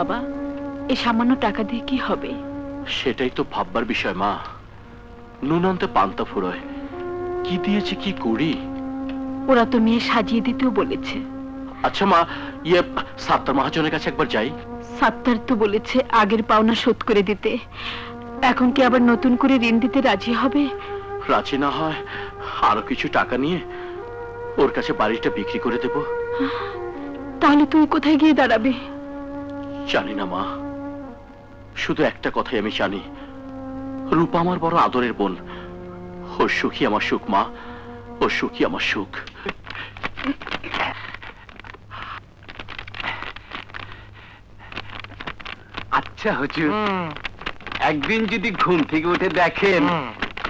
বাবা এ সামান্য টাকা দিয়ে কি হবে সেটাই তো ভাববার বিষয় মা নুন আনতে পান্তা ফুরোয় কি দিয়েছে কি করি ওরা তো মেয়ে সাজিয়ে দিতেও বলেছে আচ্ছা মা ইয়ে সাত্তার মহাজনের কাছে একবার যাই সাত্তার তো বলেছে আগের পাওনা শোধ করে দিতে এখন কি আবার নতুন করে ঋণ দিতে রাজি হবে রাজি না হয় আরো কিছু টাকা নিয়ে ওর কাছে বাড়িটা বিক্রি করে দেব তাহলে তুই কোথায় গিয়ে দাঁড়াবে জানি না মা শুধু একটা কথাই আমি জানি রূপা আমার বড় আদরের বোন ওর সুখী আমার সুখ মা ওর সুখী আমার সুখ আচ্ছা হুজুর একদিন যদি ঘুম থেকে উঠে দেখেন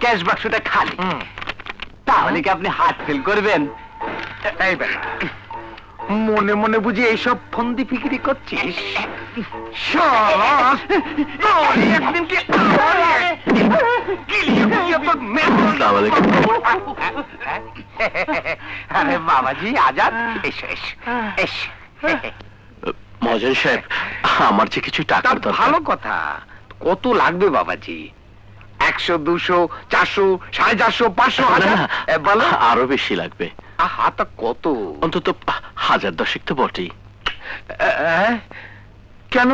ক্যাশ বাক্সটা খালি তাহলে কি আপনি হাত ফেল করবেন এই বেটা মনে মনে বুঝি এইসব ফন্দি ফিকিরি করছিস আরে বাবাজি আজাদ মহাজন সাহেব আমার যে কিছু টাকা ভালো কথা কত লাগবে বাবাজি 100 200 400 450 500 হাজার বলা আরো বেশি লাগবে আহা তো কত অন্তত 1000 তো বটেই কেন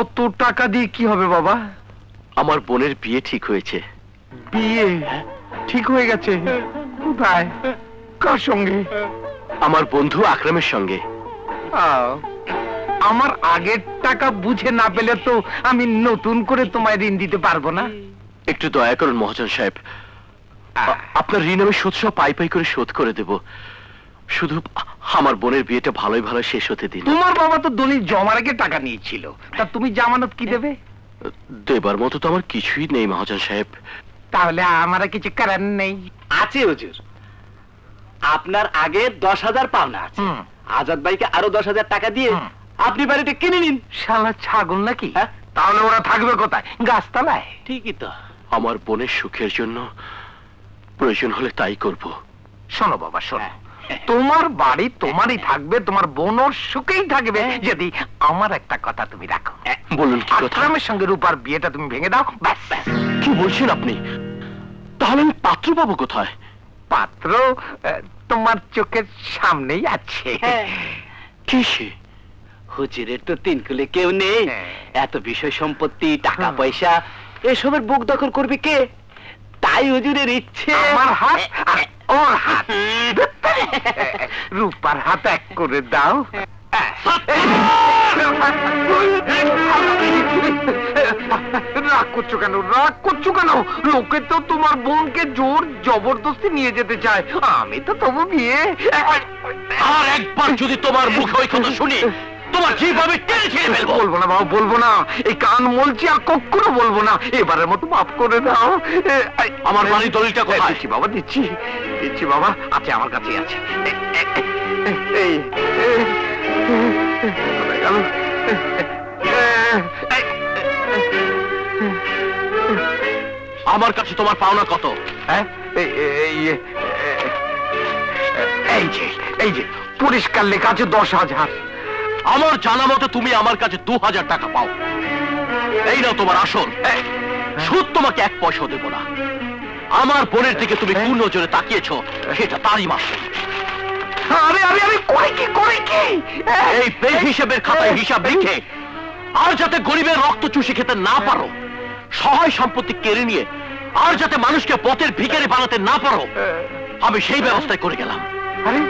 অত টাকা দিয়ে কি হবে বাবা আমার বোনের বিয়ে ঠিক হয়েছে বিয়ে ঠিক হয়ে গেছে কোথায় কার সঙ্গে আমার বন্ধু আকরামের সঙ্গে আমার আগের টাকা বুঝে না পেলে তো আমি নতুন করে তোমায় ঋণ দিতে পারবো না একটু দয়া করুন মহাজন সাহেব আপনার ঋণ আমি শোধসহ পাই পাই করে শোধ করে দেব শুধু আমার বোনের বিয়েটা ভালোই ভালো শেষ হতে দিন তোমার বাবা তো দলিল জমার আগে টাকা নিয়েছিল তা তুমি জামানত কি দেবে দেবার মতো তো আমার কিছুই নেই মহাজন সাহেব তাহলে আমার কিছু করার নেই আছে হুজুর আপনার আগে 10000 পাওনা আছে আজাদ ভাইকে আরো 10000 টাকা দিয়ে আপনি বাড়িটা কিনে নিন শালা ছাগল নাকি তাহলে ওরা থাকবে কোথায় গাছতলায় ঠিকই তো আমার বোনের সুখের জন্য প্রয়োজন হলে তাই করব শোনো বাবা শোনো তোমার বাড়ি তোমারই থাকবে তোমার বোনের সুখেই থাকবে যদি আমার একটা কথা তুমি রাখো বলুন কি কথা আমার সঙ্গে রূপার বিয়েটা তুমি ভেঙে দাও ব্যাস ব্যাস কি বলছেন আপনি তাহলে আমি পাত্র পাবো কোথায় পাত্র তোমার চোখের সামনেই আছে কি সে হুজুরের তো তিন কুলে কেউ নেই এত বিষয় সম্পত্তি টাকা পয়সা এসবের বুক দখল করবে কে তাই হুজুরের ইচ্ছে আমার হাত ওর হাত রূপার হাত এক করে দাও রাগ করছো কেন লোকে তো তোমার বোনকে জোর জবরদস্তি নিয়ে যেতে চায় আমি তো তবু বিয়ে আর একবার যদি তোমার মুখে ওই কথা শুনি তোমার জীব আমি টেনে ছেড়ে ফেলবো বলবো না বাবা বলবো না এই কান মলছি আর কখনো বলবো না এবারের মতো মাফ করে দাও আমার বাড়ির দলিলটা কোথায় দিচ্ছি বাবা দিচ্ছি বাবা আছে আমার কাছেই আছে আমার কাছে তোমার পাওনা কত হ্যাঁ এই যে পরিষ্কার লেখা আছে 10000 আমার জানা মতো তুমি আমার কাছে 2000 টাকা পাও এই নাও তোমার আসল সুদ তোমাকে 1 পয়সা দেব না আমার বোনের দিকে তুমি কোন নজরে তাকিয়েছো সেটা তারই মাসুল আরে আরে আরে করে কি এই বেহিসাবের খাতায় হিসাব রেখে আর যাতে গরিবের রক্ত চুষে খেতে না পারো সহায় সম্পত্তি কেড়ে নিয়ে আর যাতে মানুষকে পথের ভিখারি বানাতে না পারো আমি সেই ব্যবস্থাই করে গেলাম আরে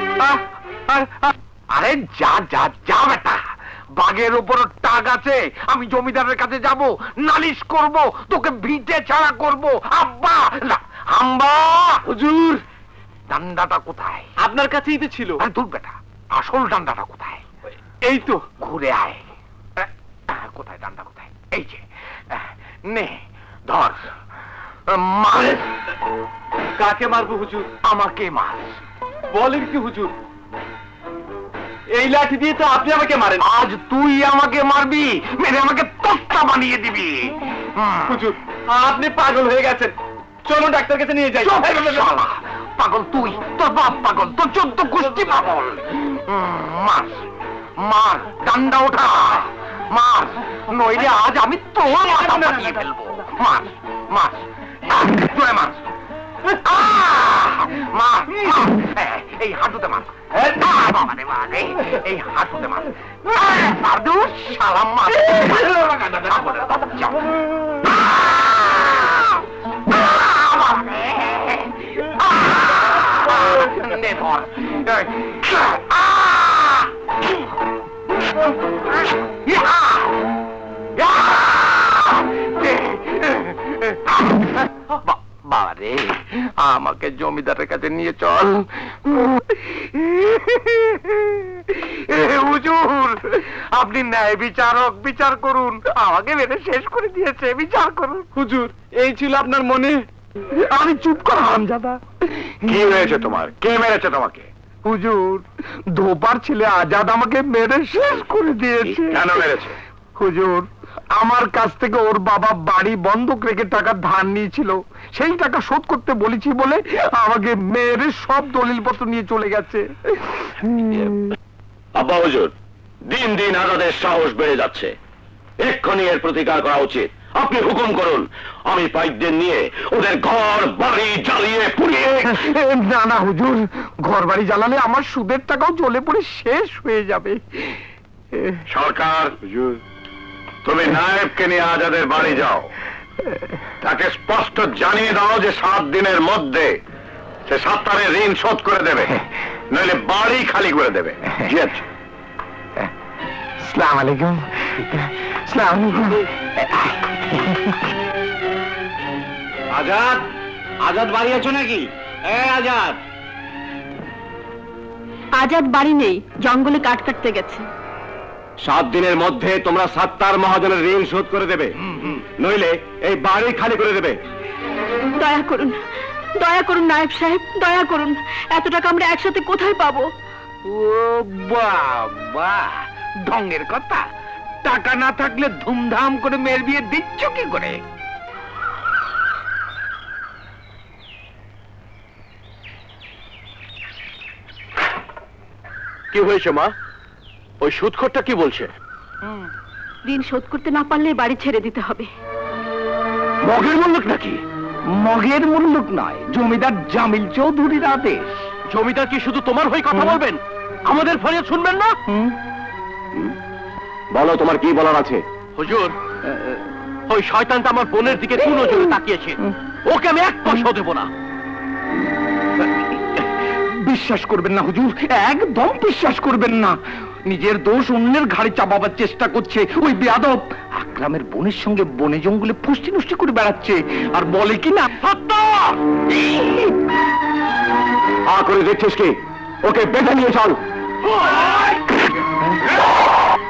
আরে যা বেটা বাগের উপর টাগ আছে আমি জমিদারের কাছে যাব নালিশ করব তোকে ভিটে ছাড়া করব আব্বা আম্বা হুজুর ডান্ডাটা কোথায় আপনার কাছেই তো ছিল আর দূর বেটা আসল ডান্ডাটা কোথায় এই তো ঘুরে আয় কোথায় ডান্ডা কোথায় এই যে নে ধর মার কাকে মারবো হুজুর আমাকে মার বলেন কি হুজুর এই লাঠি দিয়ে তো আপনি আমাকে মারেন আজ তুই আমাকে মারবি মেরে আমাকে তোস্তা বানিয়ে দিবি হুজুর আপনি পাগল হয়ে গেছেন চলো ডাক্তার কাছে নিয়ে যাই পাগল তুই তোর বাপ পাগল তোর 14 গুষ্টি পাগল মার ডান্ডা ওঠা মার নইলে আজ আমি তোর মাথা ফাটিয়ে ফেলবো মার তুই মার এই হাঁটুতে মার এই হাঁটুতে মার সালাম মার বাবা রে আমাকে জমিদারের কাছে নিয়ে চল হুজুর আপনি ন্যায় বিচারক বিচার করুন আমাকে মেরে শেষ করে দিয়েছে বিচার করুন হুজুর এই ছিল আপনার মনে আমি চুপ কর হারামজাদা কি হয়েছে তোমার কে মেরেছে তোমাকে হুজুর ধোপার ছেলে আজাদ আমাকে মেরে শেষ করে দিয়েছে কেন মেরেছে হুজুর আমার কাছ থেকে ওর বাবা বাড়ি বন্ধক রেখে টাকা ধার নিয়েছিল সেই টাকা শোধ করতে বলেছি বলে আমাকে মেরে সব দলিলপত্র নিয়ে চলে গেছে আব্বা হুজুর দিন দিন আজাদের সাহস বেড়ে যাচ্ছে এক্ষুনি এর প্রতিকার করা উচিত আপনি হুকুম করুন আমি পাইকদের নিয়ে ওদের ঘর বাড়ি জ্বালিয়ে পুড়িয়ে না না হুজুর ঘর বাড়ি জ্বালালে আমার সুদের টাকাও জ্বলে পুড়ে শেষ হয়ে যাবে সরকার হুজুর তুমি নায়েবকে নিয়ে আজাদের বাড়ি যাও তাকে স্পষ্ট জানিয়ে দাও যে 7 দিনের মধ্যে সে 7টারে ঋণ শোধ করে দেবে নইলে বাড়ি খালি করে দেবে জি আচ্ছা अस्सलाम वालेकुम अस्सलाम वालेकुम आजाद आजाद बाड़ी आछो नाकि ए आजाद आजाद बाड़ी नहीं जंगले काट काटते गेछे 7 दिनेर मध्ये तोमरा 7 महाजनेर ऋण शोध करे देबे नइले ए बाड़ी खाली करे देबे दया करुन नायब साहेब दया करुन एत टाका आमरा एकसाथे कोथाय पाबो ओ बाबा ढंगेर कथा टाका ना थाकले धूमधाम करे मेर बिये दिच्छो कि करे कि होयेछे मा ओई सूदखोरटा कि बोलछे ऋण शोध करते ना पारले बाड़ी छेड़े दिते होबे मगेर मुल्लुक नाकि मगेर मुल्लुक नय जमीदार জামিল চৌধুরীর आदेश जमीदार कि शुधु तोमार होये कथा बोलबेन आमादेर फरियाद शुनबेन ना বলো তোমার কি বলার আছে হুজুর ওই শয়তানটা আমার বোনের দিকে কোন নজরে তাকিয়েছে ওকে আমি এক পয়সা দেব না বিশ্বাস করবেন না হুজুর একদম বিশ্বাস করবেন না নিজের দোষ অন্যের ঘাড়ে চাপাবার চেষ্টা করছে ওই বেয়াদব আকরামের বোনের সঙ্গে বনে জঙ্গলে পুষ্টি নষ্টি করে বেড়াচ্ছে আর বলে কি না সত্য আ করে দেখছিস কি ওকে বেঁধে নিয়ে চল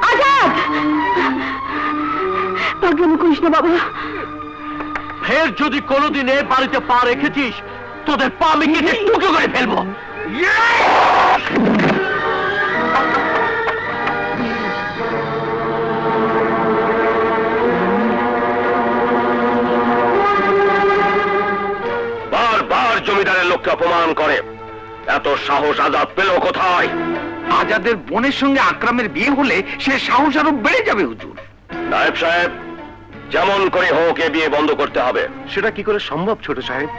आजाद पागल करिस ना बाबा फिर यदि कोनोदिन ए बाड़ीते पा रेखेछिस तोदेर पा आमि केटे टुकरो करे फेलबो बार बार जमीदारेर लोकके अपमान करे एतो साहस आजाद पेलो कोथाय आजादेर बोनेर संगे आक्रामेर बिये होले से साहस आरो बेड़े जाबे हुजूर नायब साहेब जेमन करे होक ए बिये बंद करते हबे सेटा कि करे सम्भव छोटो साहेब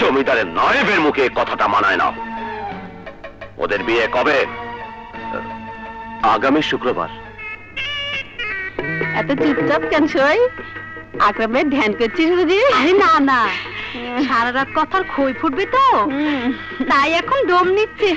जमीदारेर नायबेर मुखे कथाटा मानाय ना ओदेर बिये कबे आगामी शुक्रवार एत चुपचाप केन सई आक्रामेर ध्यान करछिस बुझि अरे ना ना सारा रात कथार खोई फुटबे तो ताई एखन दम निच्छे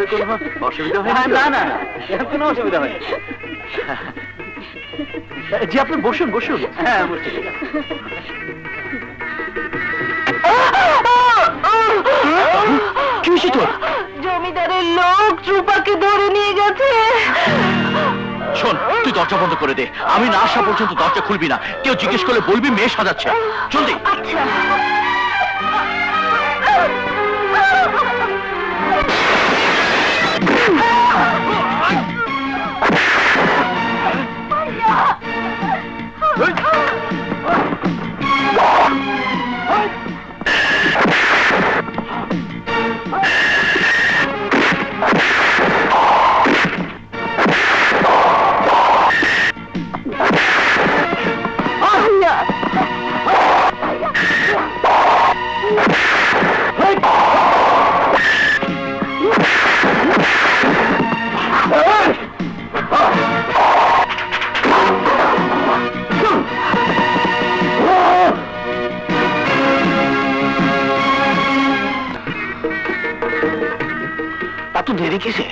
जी अपनी बसुन बसुन हाँ जमीदारे लोक रूपा के धरे निये गेछे शोन तुई दरजा बंद करे दे आमी ना आसा पर्यन्त दरजा खुलबी ना केउ जिज्ञेस करले बोलबी मेये साजाच्छे जल्दी देरी किसे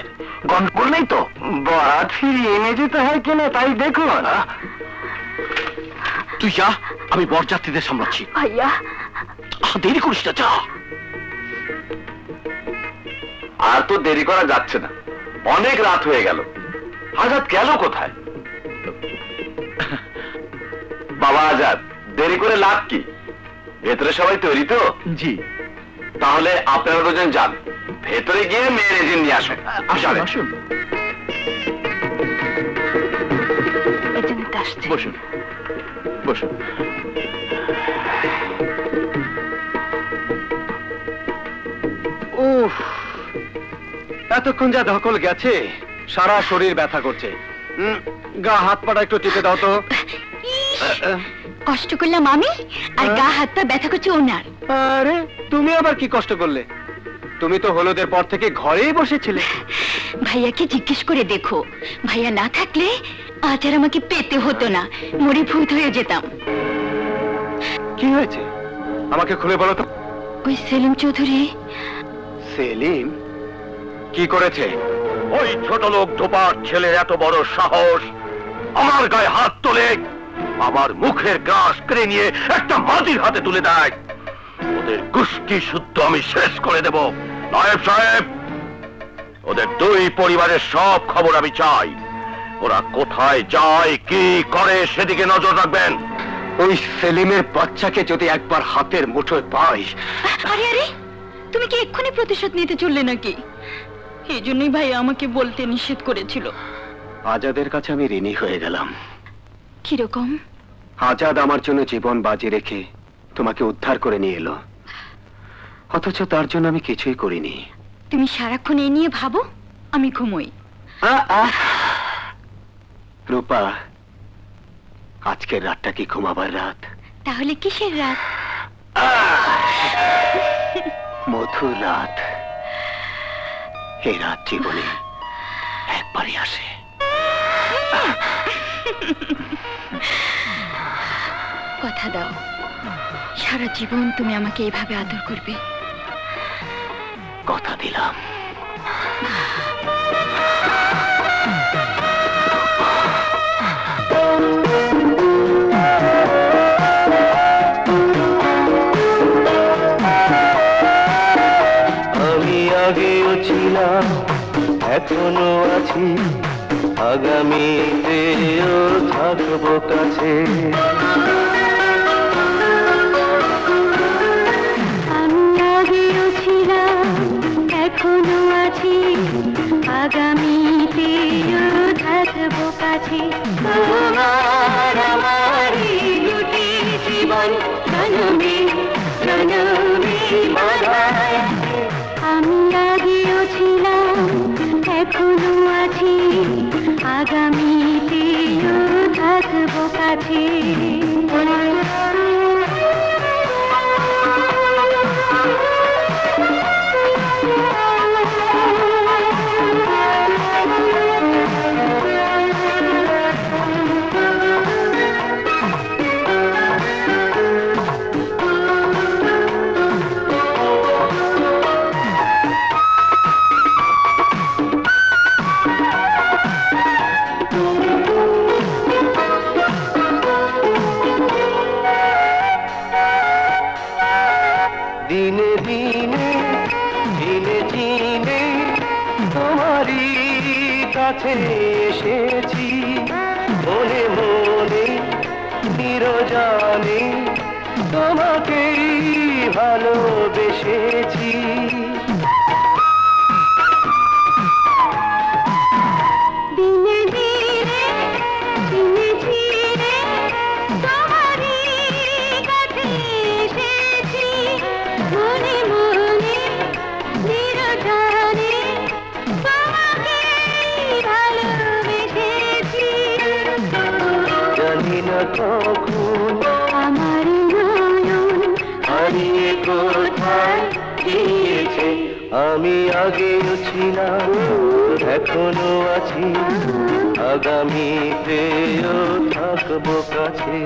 गंडगोल नहीं तो बात फिर ये में जी तो है कि नहीं ताई देखो ना তুই যা আমি বরযাত্রীদের সামলাচ্ছি ভাইয়া দেরি করিস না যা আর তো দেরি করা যাচ্ছে না অনেক রাত হয়ে গেল আজাদ গেল কোথায় বাবা আজাদ দেরি করে লাভ কি ভেতরে সবাই তৈরি তো জি তাহলে আপনারা দুজন যান ভেতরে গিয়ে মেয়ের এজেন্ট নিয়ে আসুন আসুন এজেন্ট আসছে বসুন বসুন উফ এতক্ষণ যা ধকল গেছে সারা শরীর ব্যথা করছে গা হাত পাটা একটু টিপে দাও তো কষ্ট করলাম আমি আর গা হাত পা ব্যথা করছে ওনার আরে তুমি আবার কি কষ্ট করলে তুমি তো হলুদের পর থেকে ঘরেই বসেছিলে ভাইয়াকে জিজ্ঞেস করে দেখো ভাইয়া না থাকলে আজ আর আমাকে পেতে হতো না মরে ভূত হয়ে যেতাম কি হয়েছে আমাকে খুলে বলো তো ওই সেলিম চৌধুরী সেলিম কি করেছে ওই ছোট লোক ধোপার ছেলের এত বড় সাহস আমার গায়ে হাত তোলে আমার মুখের গ্রাস কেড়ে নিয়ে একটা মাদির হাতে তুলে দেয় ওদের গুষ্টি শুদ্ধ আমি শেষ করে দেব নায়েব সাহেব ওদের দুই পরিবারের সব খবর আমি চাই ওরা কোথায় যায় কি করে সেদিকে নজর রাখবেন ওই সেলিমের বাচ্চাকে যদি একবার হাতের মুঠোয় পাই আরে আরে তুমি কি এক্ষুনি প্রতিশোধ নিতে চললে নাকি এই জন্যই ভাই আমাকে বলতে নিষেধ করেছিল আজাদের কাছে আমি ঋণী হয়ে গেলাম কিরকম আজাদ আমার জন্য জীবন বাজি রেখে তোমাকে উদ্ধার করে নিয়ে এলো অথচ তার জন্য আমি কিছুই করিনি তুমি সারাক্ষণ এই নিয়ে ভাবো আমি ঘুমোই রূপা আজকের রাতটা কি ঘুমাবার রাত তাহলে কিসের রাত মধুর রাত এই রাত জীবনে একবারই আসে কথা দাও সারা জীবন তুমি আমাকে এইভাবে আদর করবে কথা দিলাম আমি আগেও ছিলাম এখনো আছি আগামীতেও থাকবো কাছে এখনো আছি আগামীতেও থাকবো কাছে তোমার আমার দুটি জীবন জনমে জনমে বাঁধায় আমি আগেও ছিলাম এখনো আছি আগামীতেও থাকবো কাছে এসেছি মনে মনে নিরজনে তোমাকেই ভালোবেসেছি আমি আগেও ছিলাম এখনো আছি আগামীতেও থাকবো কাছে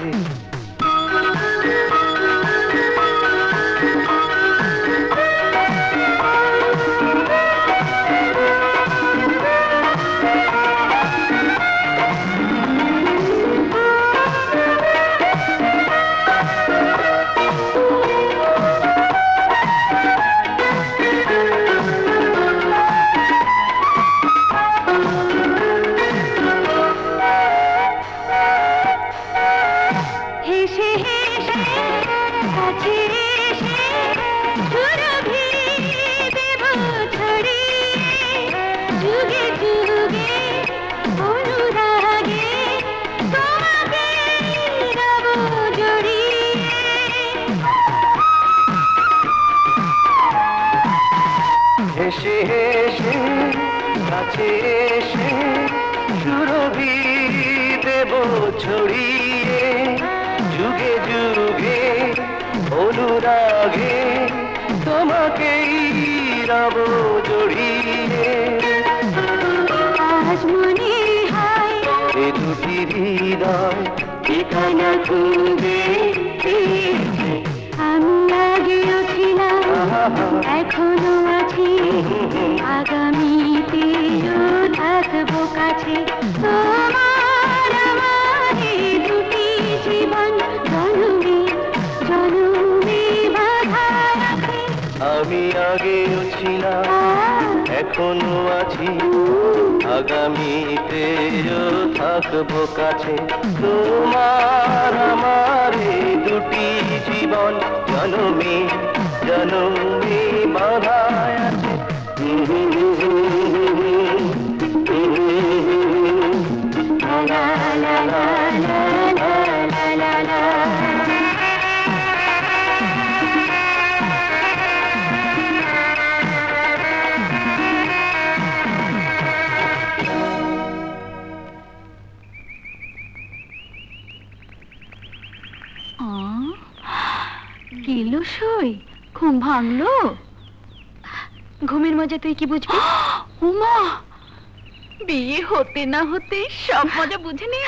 ना होते सब मजा बुझे नहीं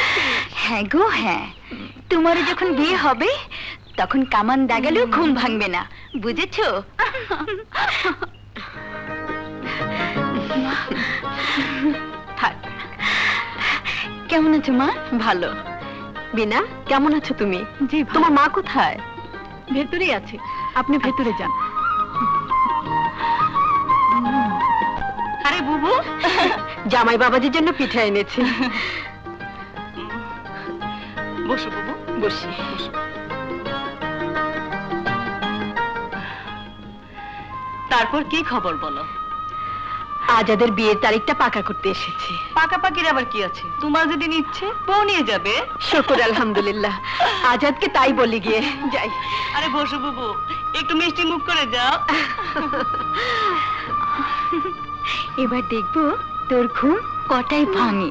है गो है तुम्हारे जखन बिये होबे तखन कामन दागेलो घुम भांगबे ना बुझेछो থাক কেমন আছো মা ভালো বিনা কেমন আছো তুমি জি তোমার মা কোথায় ভেতরেই আছে আপনি ভেতরে যান আরে বুবু জামাই বাবাজির জন্য পিঠা এনেছি বসো বাবু বসি তারপর কি খবর বলো আজাদের বিয়ের তারিখটা পাকা করতে এসেছি পাকা পাকির আবার কি আছে তোমার যদি ইচ্ছে বউ নিয়ে যাবে শুকর আলহামদুলিল্লাহ আজাদকে তাই বলি গিয়ে যাই আরে বসো বাবু একটু মিষ্টি মুখ করে যাও এবার দেখবো তোর ঘুম কটাই ভাঙি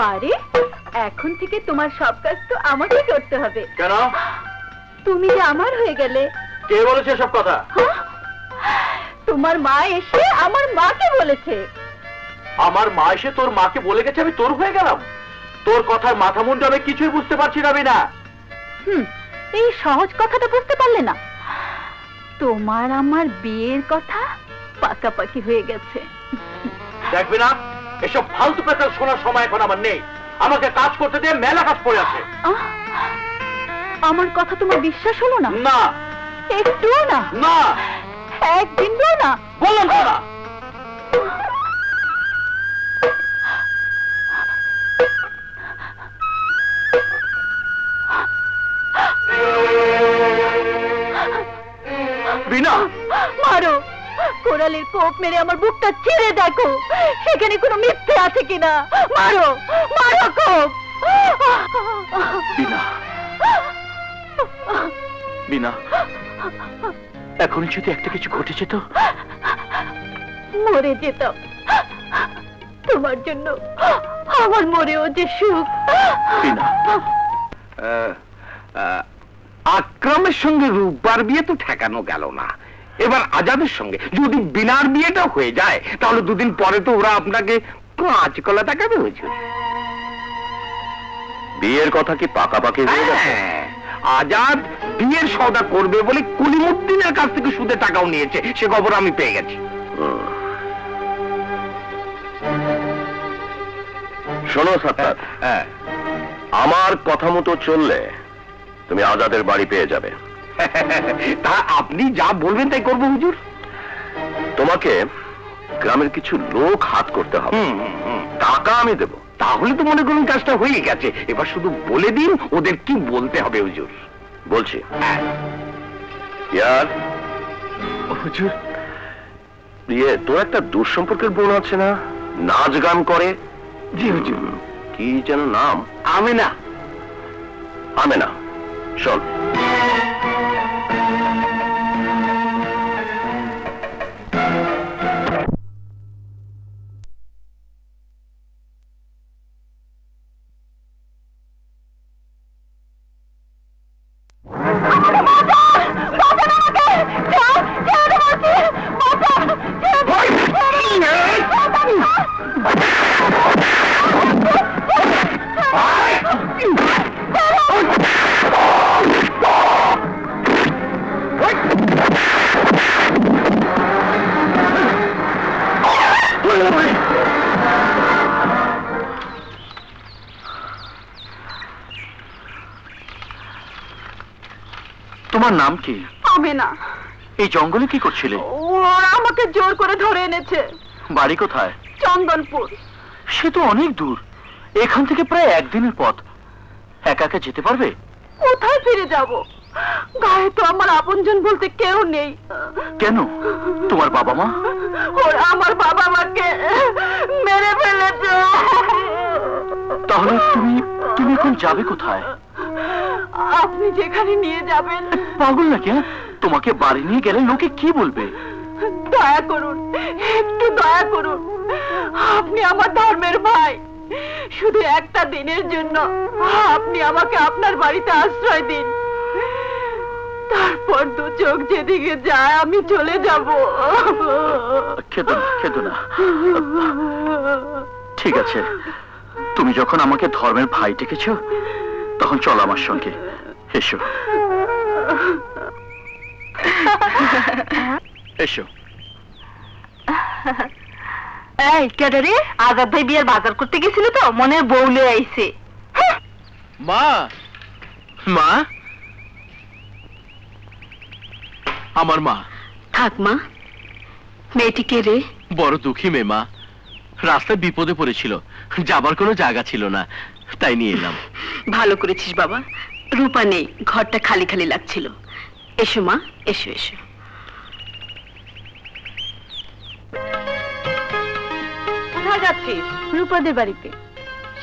बारे एखन थेके तुम्हार सब काज तो आमाके करते हबे केन तुमी जे आमार हये गेले के बोलेछे सब कथा तुम्हार मा एशे आमार माके बोलेछे आमार मा एशे तोर माके बोले गेछे आमी तोर हये गेलाम तोर कथार माथा मुंडा आमी किछुई बुझते पारछि ना बिना एई सहज कथाटा बुझते पारले ना तोमार आमार बियेर कथा पाकापाकी हये गेछे देखबे ना এসব ফালতু কথা শোনার সময় এখন আমার নেই আমাকে কাজ করতে দিয়ে মেলা কাজ পড়ে আছে আমার কথা তোমার বিশ্বাস হলো না না একটু না না এক বিন্দু না বললাম তো না বিনা মারো कोरालेर कोप मेरे आमार बुकटा चिड़े देखो एखाने कोनो मिथ्या आछे किना मारो मारो कोप बिना बिना एखोन যদি একটা কিছু ঘটে যেত মরে যেতাম তোমার জন্য আমার মরেও যে সুখ বিনা আক্রমের সঙ্গে রূপার বিয়ে তো ঠেকানো গেল না এবার আজাদের সঙ্গে যদি বিনার বিয়েটা হয়ে যায় তাহলে দুদিন পরে তো ওরা আপনাকে কাঁচ কলা দেখাবে হুজুর বিয়ের কথা কি পাকাপাকি হয়ে গেছে আজাদ বিয়ের সওদা করবে বলে কুলিমুদ্দিনের কাছ থেকে সুদে টাকাও নিয়েছে, সে খবর আমি পেয়ে গেছি। শোনো সত্তার, আমার কথা মতো চললে তুমি আজাদের বাড়ি পেয়ে যাবে। তা আপনি যা বলবেন তাই করবো হুজুর। তোমাকে গ্রামের কিছু লোক হাত করতে হবে, টাকা আমি দেবো। তাহলে তো মনে করুন কাজটা হয়ে গেছে, এবার শুধু বলে দিন ওদের কি বলতে হবে হুজুর। বলছি, ইয়ার হুজুর, ইয়ে তোর একটা দুঃসম্পর্কের বোন আছে না, নাচ গান করে? জি হুজুর। কি যেন নাম? আমেনা। আমেনা, চল। नाम की आमेना। ये जंगले की करछिले? ओरा আমাকে জোর করে ধরে এনেছে। বাড়ি কোথায়? চন্দনপুর। সে তো অনেক দূর, এখান থেকে প্রায় একদিনের পথ। একা একা যেতে পারবে? কোথায় ফিরে যাব? গায়ে তো আমার আপনজন বলতে কেউ নেই। কেন? তোমার বাবা মা? ওরা আমার বাবা মাকে মেরে ফেলেছে। তাহলে তুমি এখন যাবে কোথায়? আপনি যেখানে নিয়ে যাবেন। পাগল নাকি? তোমাকে বাড়ি নিয়ে গেলে লোকে কি বলবে? দয়া করুন, একটু দয়া করুন। আপনি আমার ধর্মের ভাই, শুধু একটা দিনের জন্য আপনি আমাকে আপনার বাড়িতে আশ্রয় দিন। তারপর দু চোখ যেদিকে যায় আমি চলে যাব। খেদো না, খেদো না। ঠিক আছে, তুমি যখন আমাকে ধর্মের ভাই ডেকেছো তখন চল আমার সঙ্গে। এসো এসো। এই কেডা রে? আজাদ ভাই বিয়ের বাজার করতে গেছিল তো মনে বউ লয়ে আইছে। মা, মা, আমার মা। থাক মা, মেয়েটি কে রে? বড় দুঃখী মেয়ে মা, রাস্তায় বিপদে পড়েছিল, যাবার কোনো জায়গা ছিল না, তাই নিয়ে এলাম। ভালো করেছিস বাবা, রূপা নেই, ঘরটা খালি খালি লাগছিল। এসো মা, এসো এসো। কোথায় যাচ্ছিস? রূপাদের বাড়িতে।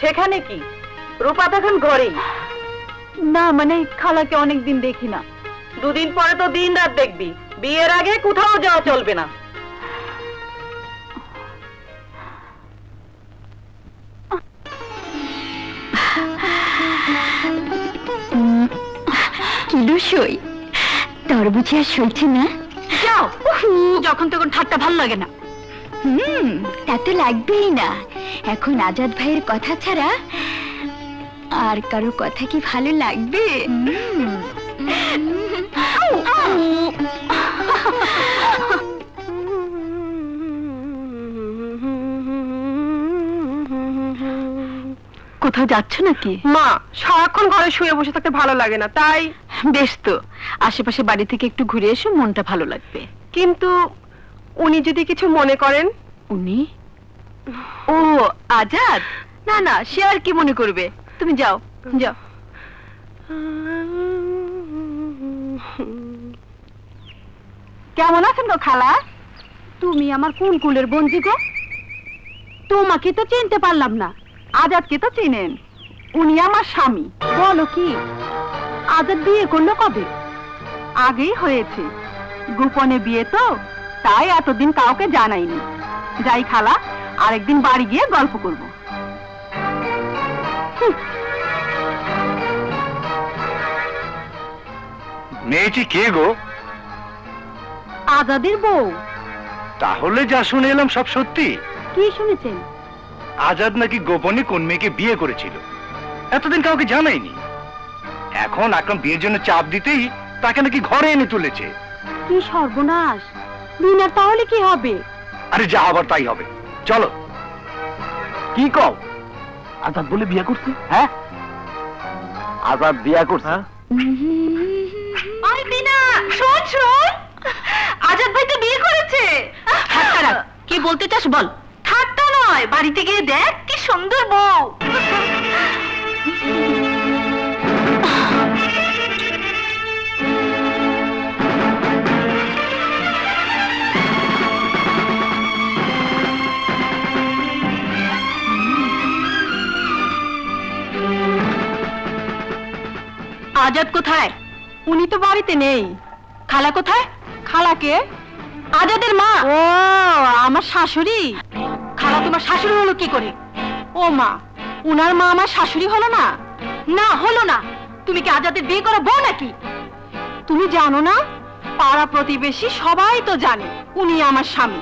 সেখানে কি? রূপা তখন ঘরেই না? মানে খালাকে অনেকদিন দেখি না। দুদিন পরে তো দিন রাত দেখবি, বিয়ের আগে কোথাও যাওয়া চলবে না। কিলো সই, তোর বুঝি আর সইছে না? যাও, যখন তখন ঠাট্টা ভাল লাগে না। তা তো লাগবেই না। এখন আজাদ ভাইয়ের কথা ছাড়া আর কারো কথা কি ভালো লাগবে? কোথাও যাচ্ছ নাকি? মা, সারাক্ষণ ঘরে শুয়ে বসে থাকতে ভালো লাগে না। তাই? বেশ তো, আশেপাশে বাড়ি থেকে একটু ঘুরে এসো, মনটা ভালো লাগবে। কিন্তু উনি যদি কিছু মনে করেন? উনি? ও আজাদ? না না, সে আর কি মনে করবে। তুমি যাও যাও। কেমন আছেন গো খালা? তুমি আমার কোন কুলের বন্ধু গো? তোমাকে তো চিনতে পারলাম না। আজাদকে তো চেনেন, উনি আমার স্বামী। বলো কি? আজাদ বিয়ে করলো কবে? আগেই হয়েছে, গোপনে বিয়ে তো, তাই এতদিন কাউকে জানাইনি। যাই খালা, আরেকদিন বাড়ি গিয়ে গল্প করব। মেয়েটি কে গো? আজাদের বউ। তাহলে যা শুনে এলাম সব সত্যি? কি শুনেছেন? আজাদ নাকি গোপনে কোন মেয়েকে বিয়ে করেছিল, এতদিন কাউকে জানাইনি। এখন আকন বিয়ের জন্য চাপ দিতেই তাকে নাকি ঘরে এনে তুলেছে। কি সর্বনাশ, বিনার তাহলে কি হবে? আরে যা আবার তাই হবে, চলো। কি কও? আজাদ বলে বিয়ে করছে? হ্যাঁ, আজাদ বিয়ে করছে। আরে বিনা শোন শোন, আজাদ ভাই তো বিয়ে করেছে। আচ্ছা কি বলতে চাস বল? ঠাট্টা নয়, বাড়িতে গিয়ে দেখ কি সুন্দর বউ। आजाद कोथाय? उनी तो बाड़ीते नेई। खाला कोथाय? खाला के? आजादेर मा। ओ आमार शाशुड़ी। खाला तुम्हार शाशुड़ी हलो की करे? ओ मा, उनार मा आमार शाशुड़ी हलो ना? ना हलो ना। तुमी कि आजादेर बिये करा बो नाकि? तुमी जानो ना, पाड़ा प्रतिबेशी सबाई तो जाने उनी आमार स्वामी।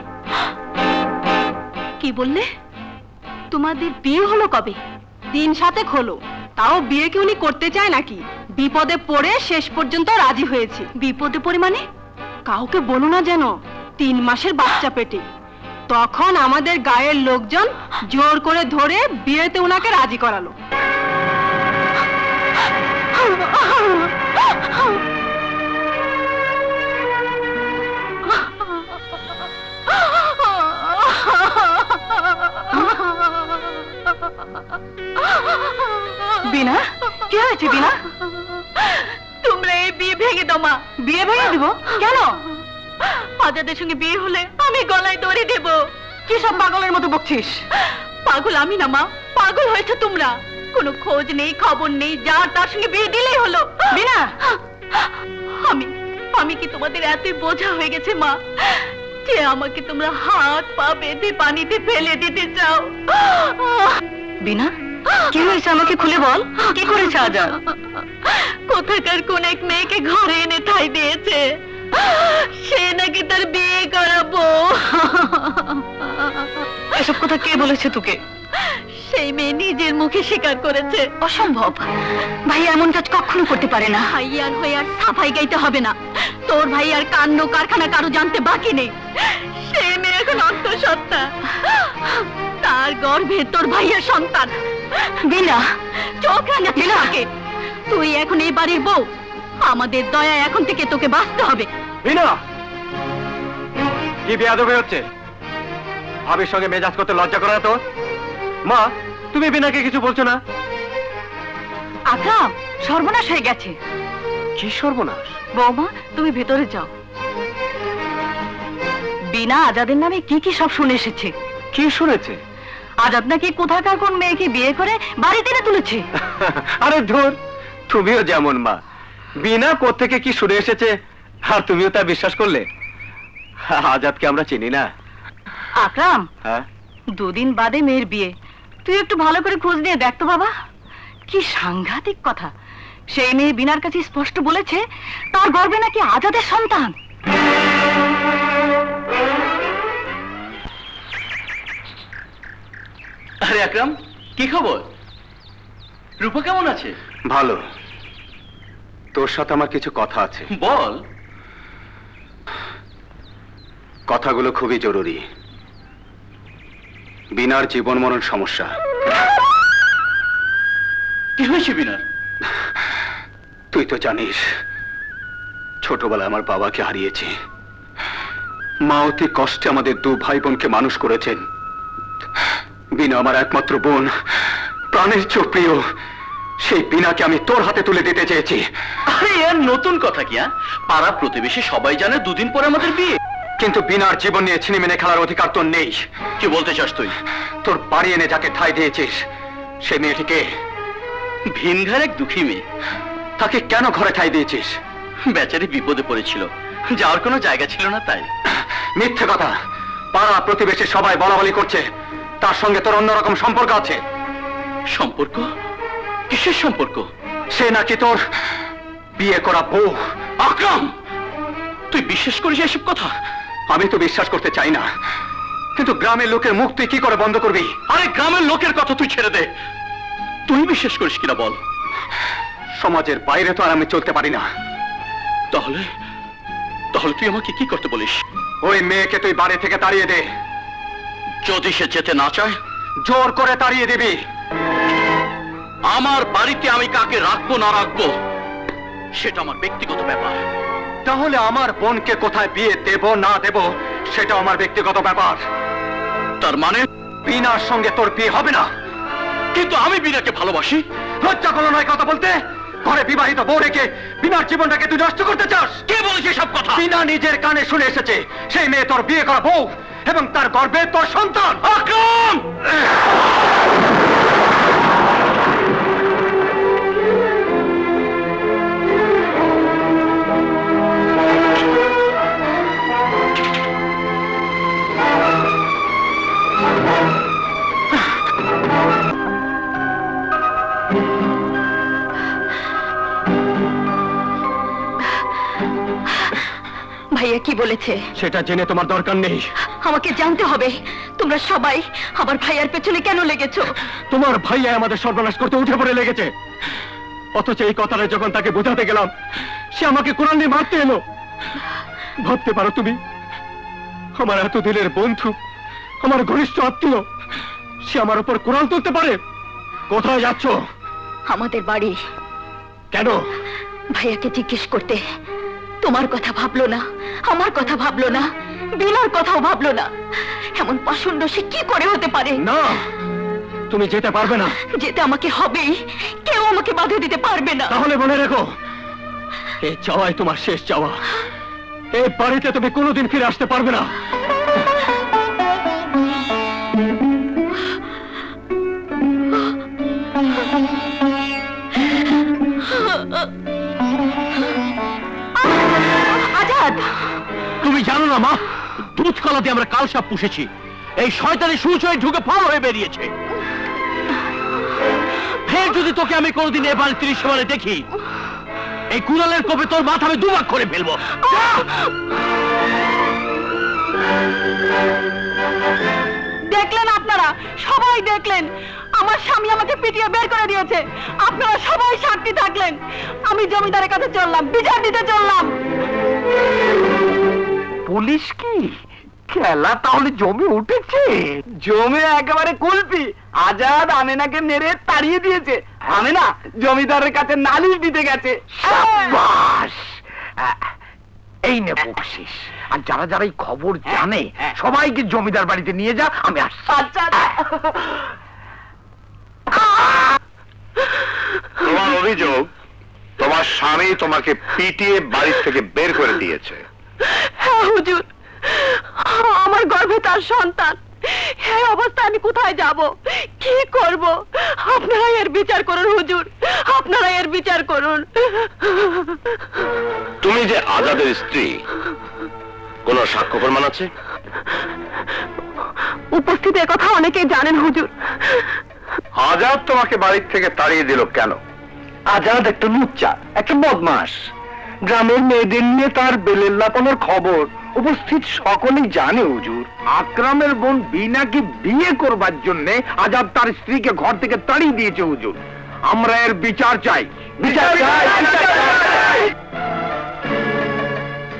कि बोलले? तुम्हादेर बिये हलो कबे? दिन साथे खोलो। ताओ बिये कि उनी करते चाय नाकि? বিপদে পড়ে শেষ পর্যন্ত রাজি হয়েছে। বিপদে পড়ে মানে? কাউকে বলো না যেন, 3 মাসের বাচ্চা পেটে। তখন আমাদের গায়ের লোকজন জোর করে ধরে বিয়েতে উনাকে রাজি করালো। বিনা, কি হয়েছে বিনা? हाथ पा बेधे पानी फेले दीते चाओ बिना? खुले बोल की কোথাকার কোন এক মেয়েকে ঘরে এনে ঠাই দিয়েছে, সে নাকি তার বিয়ে করাবো। এসব কথা কে বলেছে তোকে? সেই মেয়ে নিজের মুখে স্বীকার করেছে। অসম্ভব ভাই, এমন কাজ কখনো করতে পারে না। ভাইয়ার হয়ে আর সাফাই গাইতে হবে না, তোর ভাইয়ার কাণ্ড কারখানা কারো জানতে বাকি নেই। সেই মেয়ে এখন অন্তঃসত্ত্বা, তার গর্ভে তোর ভাইয়ার সন্তান। বিনা, চোখ রাঙা কে তুই এখন এই বাড়ির বউ, আমাদের দয়া এখন থেকে তোকে বাঁচতে হবে। বিনা, কি বেয়াদবি হচ্ছে? ভাবির সঙ্গে মেজাজ করতে লজ্জা করে না তোর? মা, তুমি বিনাকে কিছু বলছো না? আকরাম, সর্বনাশ হয়ে গেছে। কি সর্বনাশ? বৌমা, তুমি ভেতরে যাও। বিনা আজাদের নামে কি কি সব শুনে এসেছে। কি শুনেছে? আজাদ নাকি কোথাকার কোন মেয়েকে বিয়ে করে বাড়িতে না তুলেছে। আরে ধুর, তুমিও যেমন মা। বিনা কোত্থেকে কি শুনে এসেছে আর তুমিও তা বিশ্বাস করলে? আজাদকে আমরা চিনি না। আকরাম, দুদিন বাদে মেয়ের বিয়ে, তুই একটু ভালো করে খোঁজ নিয়ে দেখ তো বাবা। কি সাংঘাতিক কথা, সেই মেয়ে বিনার কাছে স্পষ্ট বলেছে তার গর্ভে নাকি আজাদের সন্তান। আরে আকরাম, কি খবর? রূপা কেমন আছে? ভালো। তোর সাথে আমার কিছু কথা আছে। বল। কথাগুলো খুবই জরুরি। বিনার জীবন মরণ সমস্যা। কি হয়েছে বিনার? তুই তো জানিস, ছোটবেলায় আমার বাবাকে হারিয়েছি। মা অতি কষ্টে আমাদের 2 ভাই বোনকে মানুষ করেছেন। বিনা আমার একমাত্র বোন, প্রাণের চেয়েও প্রিয়। সেই বিনাকে আমি তোর হাতে তুলে দিতে চেয়েছি। আরে এর নতুন কথা কি? পাড়া প্রতিবেশী সবাই জানে 2 দিন পরে আমাদের বিয়ে। কিন্তু বিনার জীবন নিয়ে ছিনিমিনি খেলার অধিকার তোর নেই। কি বলতে চাস তুই? তোর বাড়ি এনে যাকে ঠাই দিয়েছিস, সে মেয়েটিকে? ভিনঘার এক দুঃখী মেয়ে, তাকে কেন ঘরে ঠাই দিয়েছিস? বেচারি বিপদে পড়েছিল, যাওয়ার কোনো জায়গা ছিল না তাই। মিথ্যে কথা। পাড়া প্রতিবেশী সবাই বলাবলি করছে তার সঙ্গে তোর অন্যরকম সম্পর্ক আছে। সম্পর্ক? কিসের সম্পর্ক? সে নাকি তোর বিয়ে করা বউ। আকরাম, তুই বিশ্বাস করিস এসব কথা? আমি তো বিশ্বাস করতে চাই না, কিন্তু গ্রামের লোকের মুখ তুই কি করে বন্ধ করবি? আরে গ্রামের লোকের কথা তুই ছেড়ে দে, তুই বিশ্বাস করিস কিনা বল। সমাজের বাইরে তো আর আমি চলতে পারি না। তাহলে তাহলে তুই আমাকে কি করতে বলিস? ওই মেয়েকে তুই বাড়ি থেকে তাড়িয়ে দে। যদি সে যেতে না চায় জোর করে তাড়িয়ে দিবি। আমার বাড়িতে আমি কাকে রাখবো না রাখবো সেটা আমার ব্যক্তিগত ব্যাপার। তাহলে আমার বোনকে কোথায় বিয়ে দেব না দেব সেটা আমার ব্যক্তিগত ব্যাপার। তার মানে বিনার সঙ্গে তোর বিয়ে হবে না? কিন্তু আমি বিনাকে ভালোবাসি। লজ্জা করো না কথা বলতে? ঘরে বিবাহিত বউ রেখে বিনার জীবনটাকে তুই নষ্ট করতে চাস? কে বলেছে সব কথা? বিনা নিজের কানে শুনে এসেছে। সেই মেয়ে তোর বিয়ে করা বউ এবং তার গর্ভে তোর সন্তান। আকরাম! বন্ধু আমার ঘনিষ্ঠ আত্মীয় সে আমার উপর কুরআন তুলতে পারে। কোথায় যাচ্ছ? আমাদের বাড়ি। কেন? ভাইয়াকে জিজ্ঞেস করতে। তোমার কথা ভাবলো না, আমার কথা ভাবলো না, বিলার কথাও ভাবলো না। এমন পাষণ্ড সে কি করে হতে পারে? না, তুমি যেতে পারবে না। যেতে আমাকে হবেই, কেউ আমাকে বাধা দিতে পারবে না। তাহলে মনে রেখো, এই চাওয়াই তোমার শেষ চাওয়া। এই বাড়িতে তুমি কোনোদিন ফিরে আসতে পারবে না। তুমি জানো না মা, দুধ কলা দিয়ে আমরা কাল সাপ পুষেছি। এই শয়তানি সূচ হয়ে ঢুকে ফল হয়ে বেরিয়েছে। ফের যদি তোকে আমি কোনোদিন এ বাড়ি ৩০ সালে দেখি, এই কুড়ালের কোপে তোর মাথা আমি দুভাগ করে ফেলবো। দেখলেন আপনারা সবাই দেখলেন, আমার স্বামী আমাকে পিটিয়ে বের করে দিয়েছে। আপনারা সবাই সাক্ষী থাকলেন। আমি জমিদারের কাছে চললাম, বিচার দিতে চললাম। পুলিশ কি খেলা? তাহলে জমি উঠেছে। জমি একেবারে কুলপি। আজাদ আমেনাকে মেরে তাড়িয়ে দিয়েছে। আমেনা জমিদারের কাছে নালিশ দিতে গেছে। সাবাস! এই নে বকশিশ। আর যারা যারা এই খবর জানে সবাইকে জমিদার বাড়িতে নিয়ে যা, আমি আসছি। তোমার অভিযোগ তোমার স্বামী তোমাকে পিটিয়ে বাড়ি থেকে বের করে দিয়েছে। হ্যাঁ হুজুর, আমার গর্ভে তার সন্তান। এই অবস্থা আমি কোথায় যাব, কি করব? আপনারা এর বিচার করুন হুজুর, আপনারা এর বিচার করুন। তুমি যে আজাদের স্ত্রী, কোনো সাক্ষ্য প্রমাণ আছে? উপস্থিত এ কথা অনেকেই জানেন হুজুর। আজাদ তোমাকে বাড়ির থেকে তাড়িয়ে দিল কেন? আজাদ একটা লুচ্চা, একটা বদমাস। গ্রামের মেয়েদের নিয়ে তার বেলেল্লাপনার খবর উপস্থিত সকলেই জানে হুজুর। আকরামের বোন বিনাকে বিয়ে করবার জন্য আজাদ তার স্ত্রীকে ঘর থেকে তাড়িয়ে দিয়েছে হুজুর। আমরা এর বিচার চাই।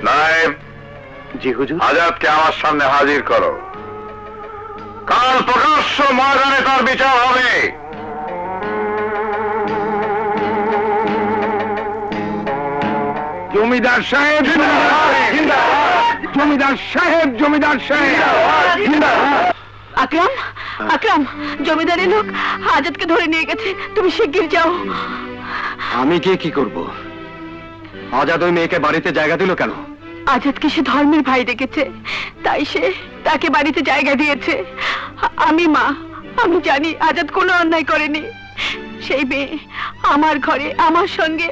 নায়েব জি হুজুর, আজাদকে আমার সামনে হাজির করো। কাল প্রকাশ্য ময়দানে তার বিচার হবে। জমিদার সাহেব জিন্দাবাদ! জমিদার সাহেব! জমিদার সাহেব জিন্দাবাদ! আকরাম, আকরাম, জমিদারের লোক আজাদকে ধরে নিয়ে গেছে, তুমি শিগগির যাও। আমি কে কি করব? আজাদ ওই মেয়েকে বাড়িতে জায়গা দিল কেন? আজাদকে সে ধর্মের ভাই ডেকেছে, তাই সে তাকে বাড়িতে জায়গা দিয়েছে। আমি মা, আমি জানি আজাদ কোনো অন্যায় করেনি। সেই মেয়ে আমার ঘরে আমার সঙ্গে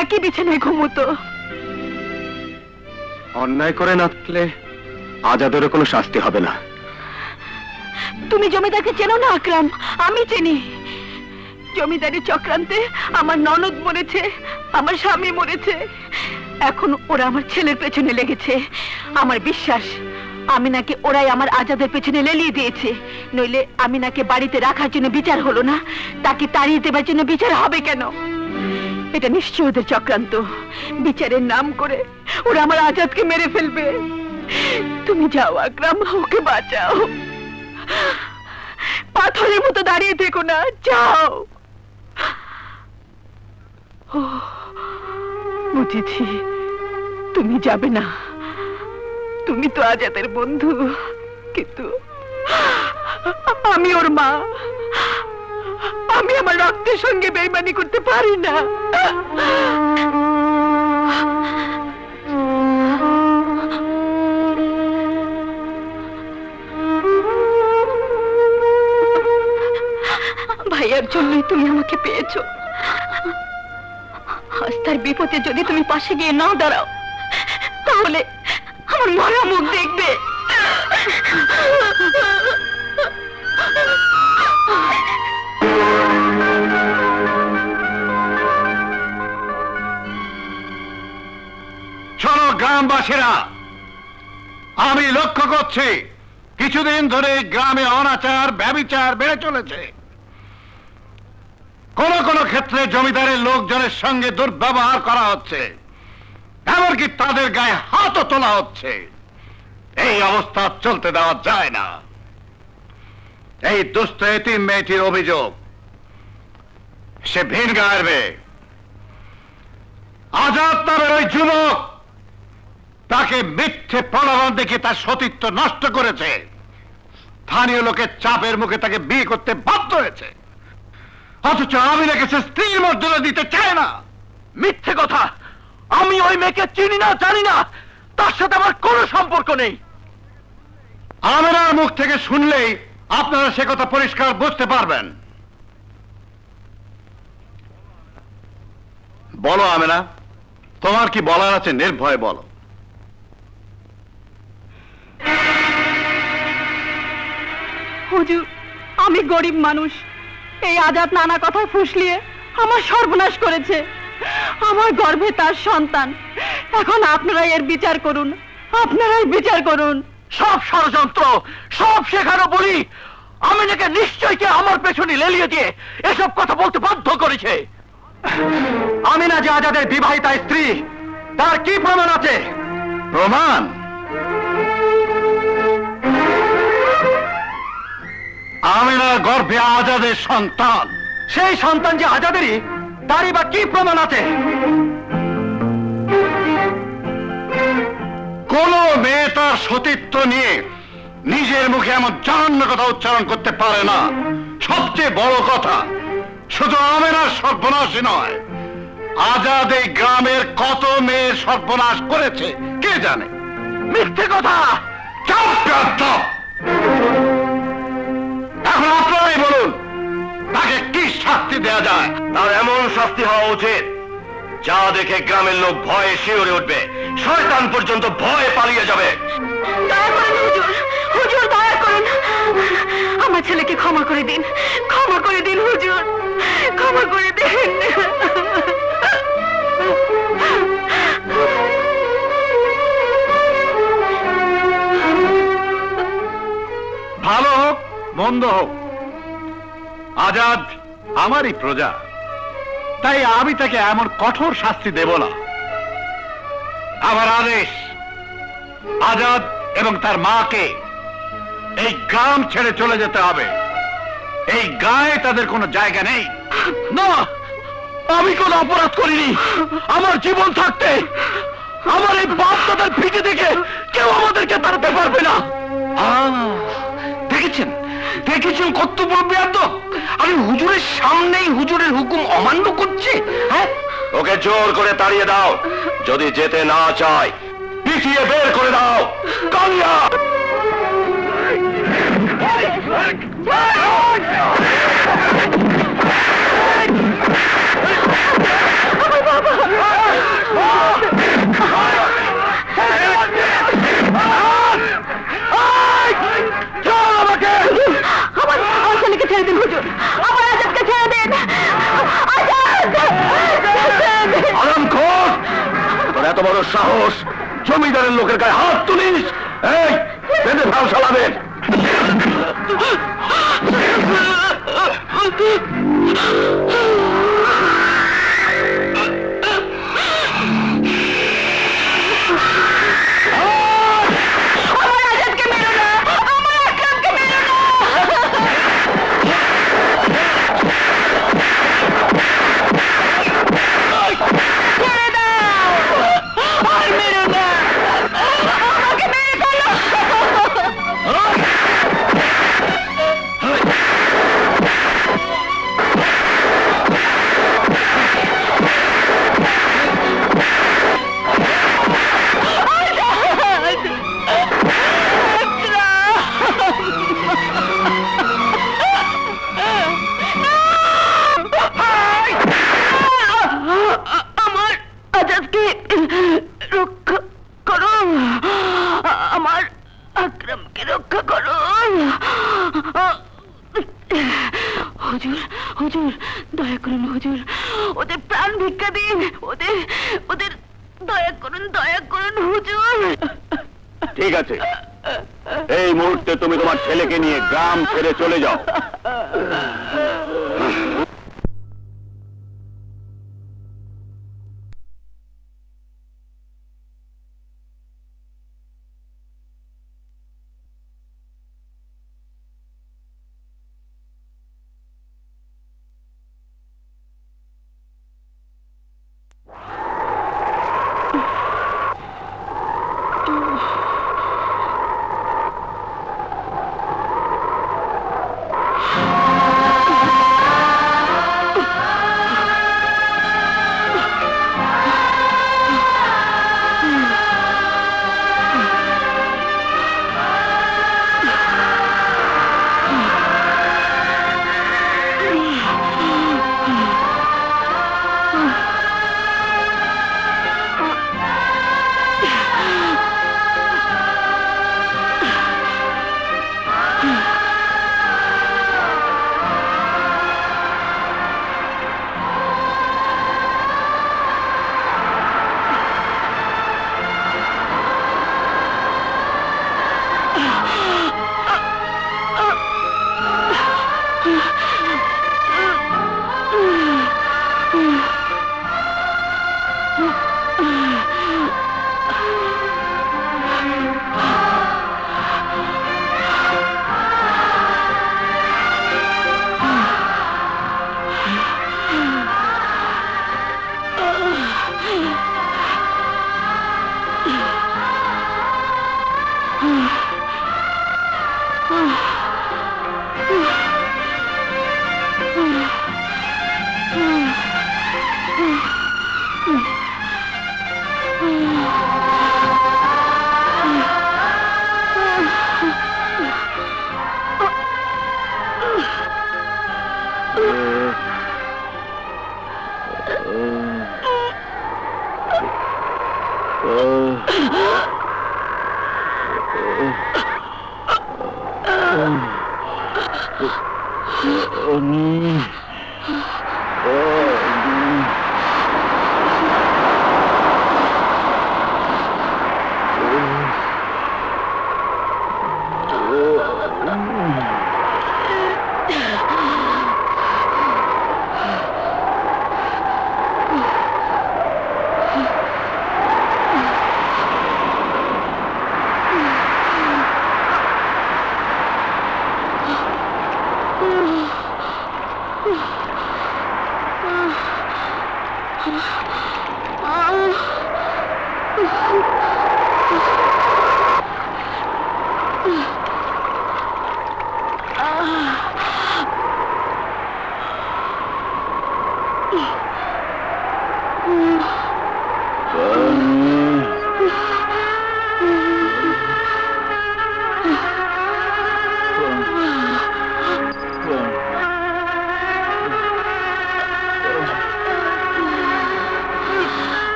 একই বিছানায় ঘুমতো। অন্যায় করে না থাকলে আজাদেরও কোনো শাস্তি হবে না। তুমি জমিদারকে চেনো না আকরাম? আমি চিনি। জমিদারের চক্রান্তে আমার ননদ মরেছে, আমার স্বামী মরেছে। এখন ওরা আমার ছেলের পেছনে লেগেছে। আমার বিশ্বাস আমিনাকে ওরাই আমার আজাদের পেছনে লেলিয়ে দিয়েছে। নইলে আমিনাকে বাড়িতে রাখার জন্য বিচার হলো না, তাকে তাড়িয়ে দেবার জন্য বিচার হবে কেন? এটা নিশ্চয় ওদের চক্রান্ত বিচারের নাম করে ওরা আমার আজাদকে মেরে ফেলবে তুমি যাও আকরাম ওকে বাঁচাও পাথরের মতো দাঁড়িয়ে থেকো না যাও বুঝেছি তুমি যাবে না তুমি তো আজাদের বন্ধু কিন্তু আমি ওর মা আমি আমার রক্তের সঙ্গে বেইমানি করতে পারি না ভাইয়ার জন্যই তুমি আমাকে পেয়েছো আজ তার বিপদে যদি তুমি পাশে গিয়ে না দাঁড়াও তাহলে আমার মরা মুখ দেখবে চলো গ্রামবাসীরা আমি লক্ষ্য করছি কিছুদিন ধরে গ্রামে অনাচার ব্যভিচার বেড়ে চলেছে কোন কোন ক্ষেত্রে জমিদারের লোকজনের সঙ্গে দুর্ব্যবহার করা হচ্ছে এমনকি তাদের গায়ে হাতও তোলা হচ্ছে এই অবস্থা চলতে দেওয়া যায় না এই দুষ্ট এতিম মেয়েটির অভিযোগ সে ভিন গায়ের মেয়ে আজাদ নামের ওই যুবক তাকে মিথ্যে প্রলোভন দেখিয়ে তার সতীত্ব নষ্ট করেছে স্থানীয় লোকের চাপের মুখে তাকে বিয়ে করতে বাধ্য হয়েছে অথচ আমি নাকি সে স্ত্রীর মর্যাদা দিতে চায় না মিথ্যে কথা আমি ওই মেয়েকে চিনি না জানি না তার সাথে আমার কোনো সম্পর্ক নেই আমেনার মুখ থেকে শুনলেই আপনারা সে কথা পরিষ্কার বুঝতে পারবেন বলো আমেনা তোমার কি বলার আছে নির্ভয়ে বলো হুজুর আমি গরিব মানুষ এই আজাদ নানা কথা ফুসলিয়ে আমার সর্বনাশ করেছে আমার গর্ভে তার সন্তান এখন আপনারা এর বিচার করুন আপনারাই বিচার করুন সব ষড়যন্ত্র সব শেখানো বলি আমিনাকে নিশ্চয়ই কে আমার পেছনে লেলিয়ে দিয়ে এসব কথা বলতে বাধ্য করেছে আমিনা যে আজাদের বিবাহিতা স্ত্রী তার কি প্রমাণ আছে প্রমাণ আমিনার গর্ভে আজাদের সন্তান সেই সন্তান যে আজাদেরই তারই বা কি প্রমাণ আছে কোন মেয়ে তার সতীত্ব নিয়ে নিজের মুখে এমন জঘন্য কথা উচ্চারণ করতে পারে না সবচেয়ে বড় কথা শুধু আমেনার সর্বনাশই নয় আজাদ এই গ্রামের কত মেয়ের সর্বনাশ করেছে কে জানে মিথ্যে কথা এখন আপনারাই বলুন তাকে কি শাস্তি দেওয়া যায় তার এমন শাস্তি হওয়া উচিত যা দেখে গ্রামের লোক ভয়ে শিউরে উঠবে শয়তান পর্যন্ত ভয়ে পালিয়ে যাবে হুজুর দয়া করুন আমার ছেলেকে ক্ষমা করে দিন হুজুর ক্ষমা করে দিন ভালো হোক মন্দ হোক আজাদ আমারই প্রজা তাই আমি তাকে এমন কঠোর শাস্তি দেব না আমার আদেশ আজাদ এবং তার মাকে এই গ্রাম ছেড়ে চলে যেতে হবে এই গায়ে তাদের কোনো জায়গা নেই না আমি কোনো অপরাধ করিনি আমার জীবন থাকতে আমার এই বাচ্চাদের পিঠে থেকে কেউ আমাদেরকে তাড়াতে পারবে না দেখেছেন দেখেছেন কত বড় বেয়াদব আমি হুজুরের সামনেই হুজুরের হুকুম অমান্য করছে হ্যাঁ ওকে জোর করে তাড়িয়ে দাও যদি যেতে না চায় পিটিয়ে বের করে দাও কালিয়া ছেড়ে দিন হুজুর আমার আজাদকে ছেড়ে দিন এত বড় সাহস জমিদারের লোকের গায়ে হাত তুলিস এই বেঁধে ভাও সালাবেন चले चले जाओ।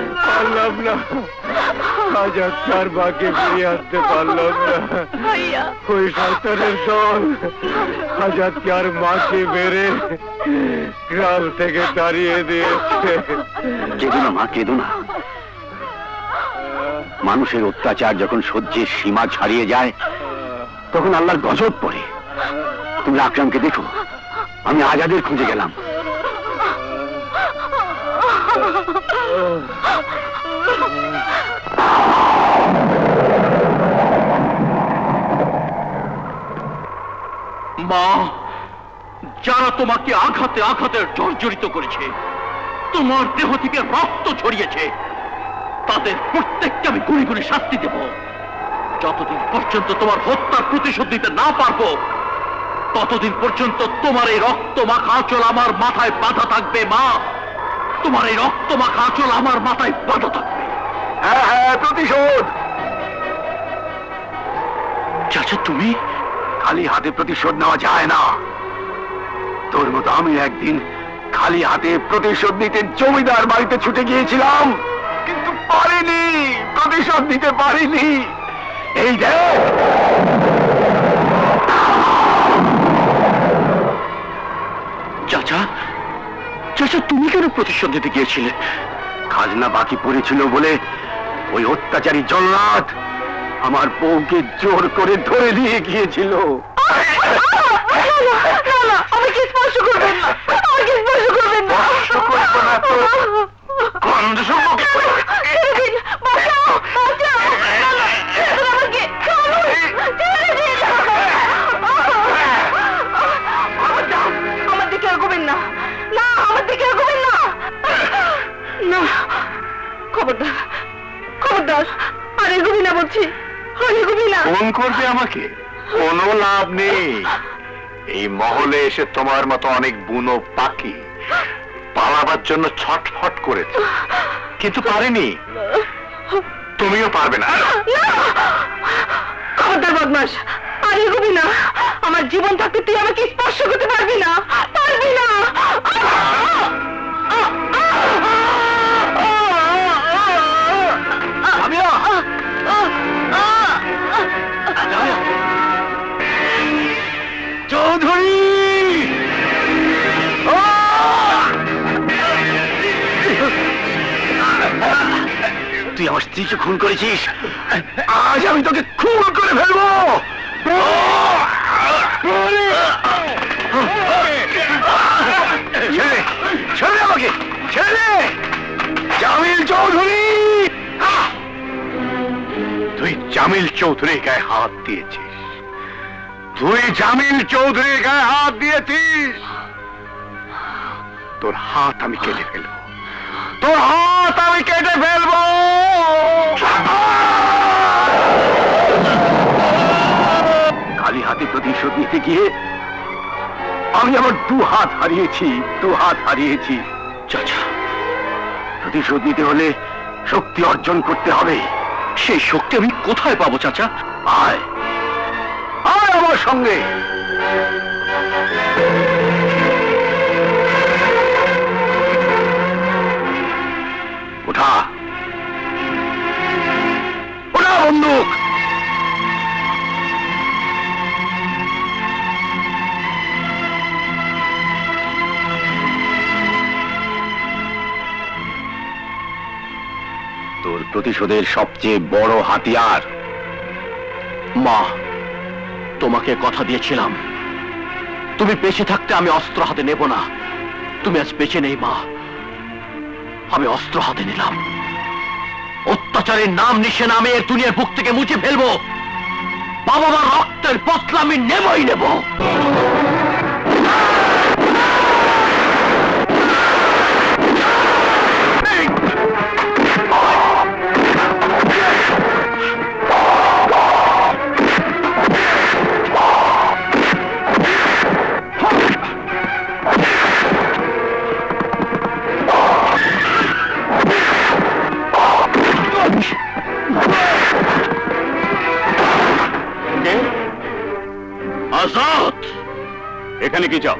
Altyazı लवना आजा चार बाकी प्रियात बालोना कोई शातर सोल आजा चार माकी मेरे ग्राम से के तारी दे जेदुना माँ केदुना मानुषेर अत्याचार जखन सह्य सीमा छाड़िए जाए तखन आल्लाहर गजब पड़े तुमरा आक्रम के देखो हमें आजादेर खुंजे गेलाम মা যারা তোমাকে আঘাতে আঘাতে জর্জরিত করেছে তোমার দেহ থেকে রক্ত ছড়িয়েছে তাদের প্রত্যেককে আমি গুলি গুলি শাস্তি দেব যতদিন পর্যন্ত তোমার হত্যার প্রতিশোধ নিতে না পারবো ততদিন পর্যন্ত তোমার এই রক্ত মাখা আঁচল আমার মাথায় বাঁধা থাকবে মা তোমার এই রক্ত মাখা আঁচল আমার মাথায় বাঁধা থাকবে হ্যাঁ হ্যাঁ প্রতিশোধ চাচা তুমি खाली हाथे प्रतिशोध ना जाए ना तोर मतो आमी एक दिन खाली हाथे प्रतिशोध नीते जमीदार बाड़ीते छुटे गिएछिलाम किन्तु पारिनी प्रतिशोध नीते पारिनी एई देख चाचा चाचा तुमी केन प्रतिशोध नीते गिएछिले खाजना बाकी पड़ेछिलो बोले ओई अत्याचारी जल्लाद আমার বউকে জোর করে ধরে নিয়ে গিয়েছিল আমাকে স্পর্শ করবেন না আমাকে স্পর্শ করবেন না স্পর্শ না তো কোন সম্পর্কে করবেন বাঁচাও বাঁচাও আমাকে চলো চলে যাও আমার দিকে এগোবেন না না আমার দিকে এগোবেন না না খবরদার খবরদার আর এগোবি না বলছি फोन कर लाभ नहीं महले एसे तुम्हार मत अनेक बुनो पाखी पालाबार जन्य छटफट करेछे किन्तु पारेनी तुमिओ पारबे ना खबरदार बदमाश आरे गुबी ना आमार जीवन थाकते तुई आमाके स्पर्श करते पारबि ना पारबि ना चौधरी तु आमार स्त्री के खून करेछिस आज आमी तोके खून करे फेलबो छेड़े आमाके छेड़े জামিল চৌধুরী তুই জামিল চৌধুরীর গায়ে হাত দিয়েছিস তুই জামিল চৌধুরীর গায়ে হাত দিয়েছিস তোর হাত আমি কেটে ফেলবো তোর হাত আমি কেটে ফেলবো খালি হাতে প্রতিশোধ নিতে গিয়ে আমি আমার দু হাত হারিয়েছি চাচা প্রতিশোধ নিতে হলে শক্তি অর্জন করতে হবে সেই শক্তি আমি কোথায় পাবো চাচা আয় আয় আমার সঙ্গে ওঠা ওঠা বন্দুক তোর প্রতিশোধের সবচেয়ে বড় হাতিয়ার মা তোমাকে কথা দিয়েছিলাম তুমি বেঁচে থাকতে আমি অস্ত্র হাতে নেব না তুমি আজ বেঁচে নেই মা আমি অস্ত্র হাতে নিলাম অত্যাচারের নাম নিশে নামে এর দুনিয়ার বুক থেকে মুছে ফেলবো বাবা মার রক্তের বদলা আমি নেবই নেব কি চাও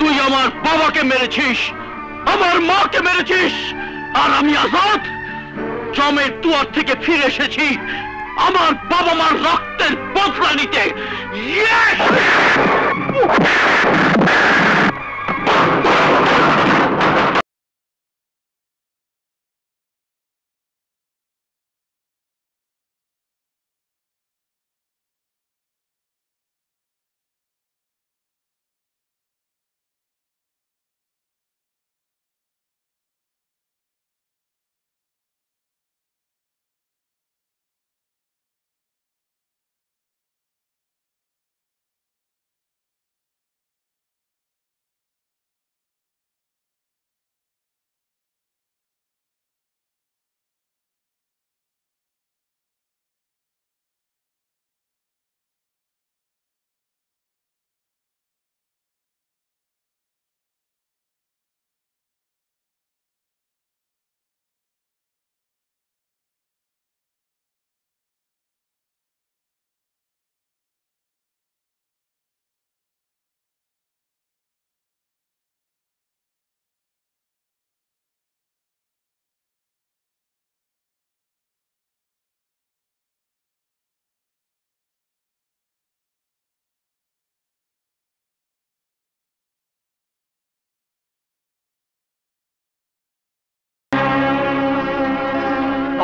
তুই আমার বাবাকে মেরেছিস আমার মাকে মেরেছিস আর আমি আজাদ Ժամեր դու արդեք է փիրեշեցի, աման բավաման ռակտել բոտրանիտ է, ես!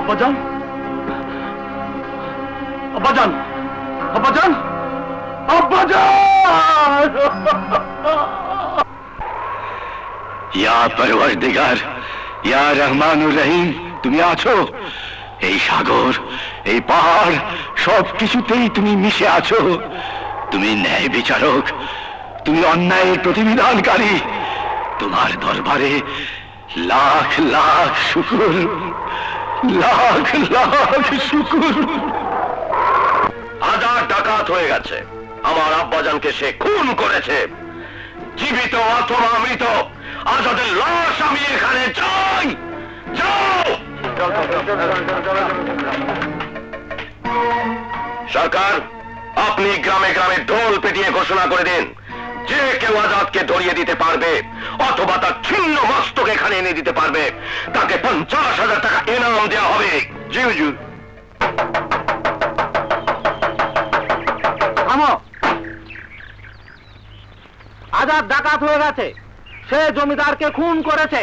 अब्बाजान, अब्बाजान, अब्बाजान, अब्बाजान। या परवरदिगार, या रहमानुर रहीम, तुम यहाँ आछो, ऐ सागर, ऐ पहाड़, सब किसी तेरी तुम्ही मिशे आछो, तुम्ही न्याय विचारक, तुम्ही अन्याय प्रतिविधानकारी, तुम्हारे दरबारे लाख लाख शुक्र। लाख लाख शुक्र हजार डाकात हो गए আমার আব্বাজান के से खून করেছে জীবিত অথবা মৃত আজাদের লাশ আমি এখানে চাই যাও সরকার अपनी গ্রামে গ্রামে ঢোল পিটিয়ে ঘোষণা করে দিন যে কেউ আজাদকে ধরিয়ে দিতে পারবে অথবা তার ছিন্ন মস্তক এখানে এনে দিতে পারবে তাকে 50,000 টাকা ইনাম দেওয়া হবে জি হুজুর আমো আজাদ ডাকাত হয়ে গেছে সে জমিদারকে খুন করেছে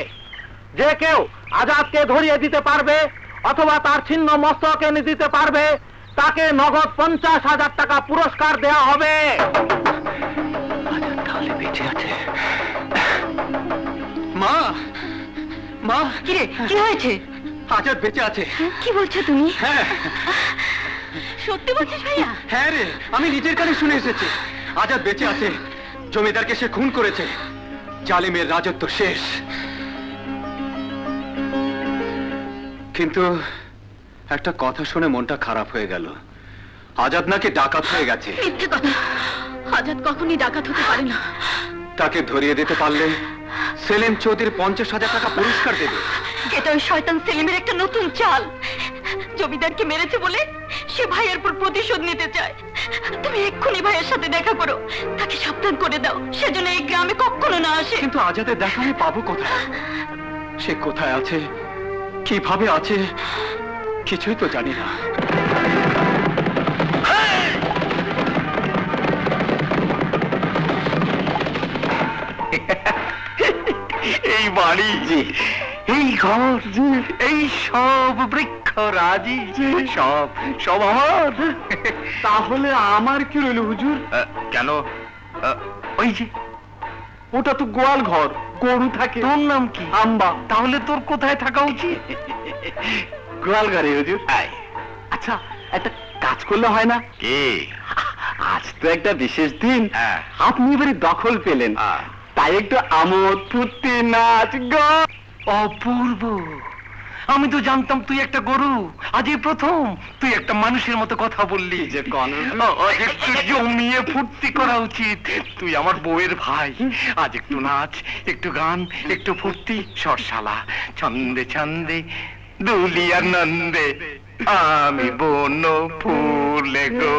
যে কেউ আজাদকে ধরিয়ে দিতে পারবে অথবা তার ছিন্ন মস্তক এনে দিতে পারবে তাকে নগদ 50,000 টাকা পুরস্কার দেওয়া হবে माँ, माँ किरे, क्या है चे? आजाद बेचा चे। क्या बोल चे तुमी? हैं, शोधते बोल चे भैया? हैं रे, अमी नीचे का नहीं सुने से चे। आजाद बेचा चे, ज़मींदार के से खून करे चे। जाले में राजत तो शेष। किंतु एक टा कथा सुने मोंटा खराब हुए गलो। आजाद ना के डाका हुए गया चे। मिट्टी का, आजाद काकू नहीं डाका थोड़े पाले ना। ताके धोरिये देते पाले। सेलिम चौधरी 50,000 का पुरस्कार दे दे। ये तो शैतान सेलिम एक तो नोटुन चाल। ज़मींदार के मेरे से बोले, शे भाईयर पर प्रतिशोध नहीं देता है। तुम एक खुनी भाईयर साथे देखा करो, ताकि शब्दन कोड़े दाओ। शे जो ने एक ग्राम में कोक कुनो ना आशे। किंतु आज़ाद है देखा है बाबू कोता। शे कोता है आचे, की भाभे आचे, किचुई तो जानी ना। गोয়াল ঘর গরু থাকে তোর নাম কি আম্বা তাহলে তোর কোথায় থাকা উচিত গোয়াল ঘরে হুজুর আচ্ছা একটা কাজ করলে হয় না কি আজ তো একটা বিশেষ দিন আপনি এবারে দখল পেলেন तो आमोद फूर्ति नाच अपूर्व আমি তো জানতাম তুই একটা গরু আজই প্রথম তুই একটা মানুষের মতো কথা বললি যে কোন একটু জমিয়ে ফুর্তি করা উচিত তুই আমার বউয়ের ভাই আজ একটু নাচ একটু গান একটু ফুর্তি সরশালা ছন্দে ছন্দে দুলিয়া নন্দে আমি বন ফুলে গো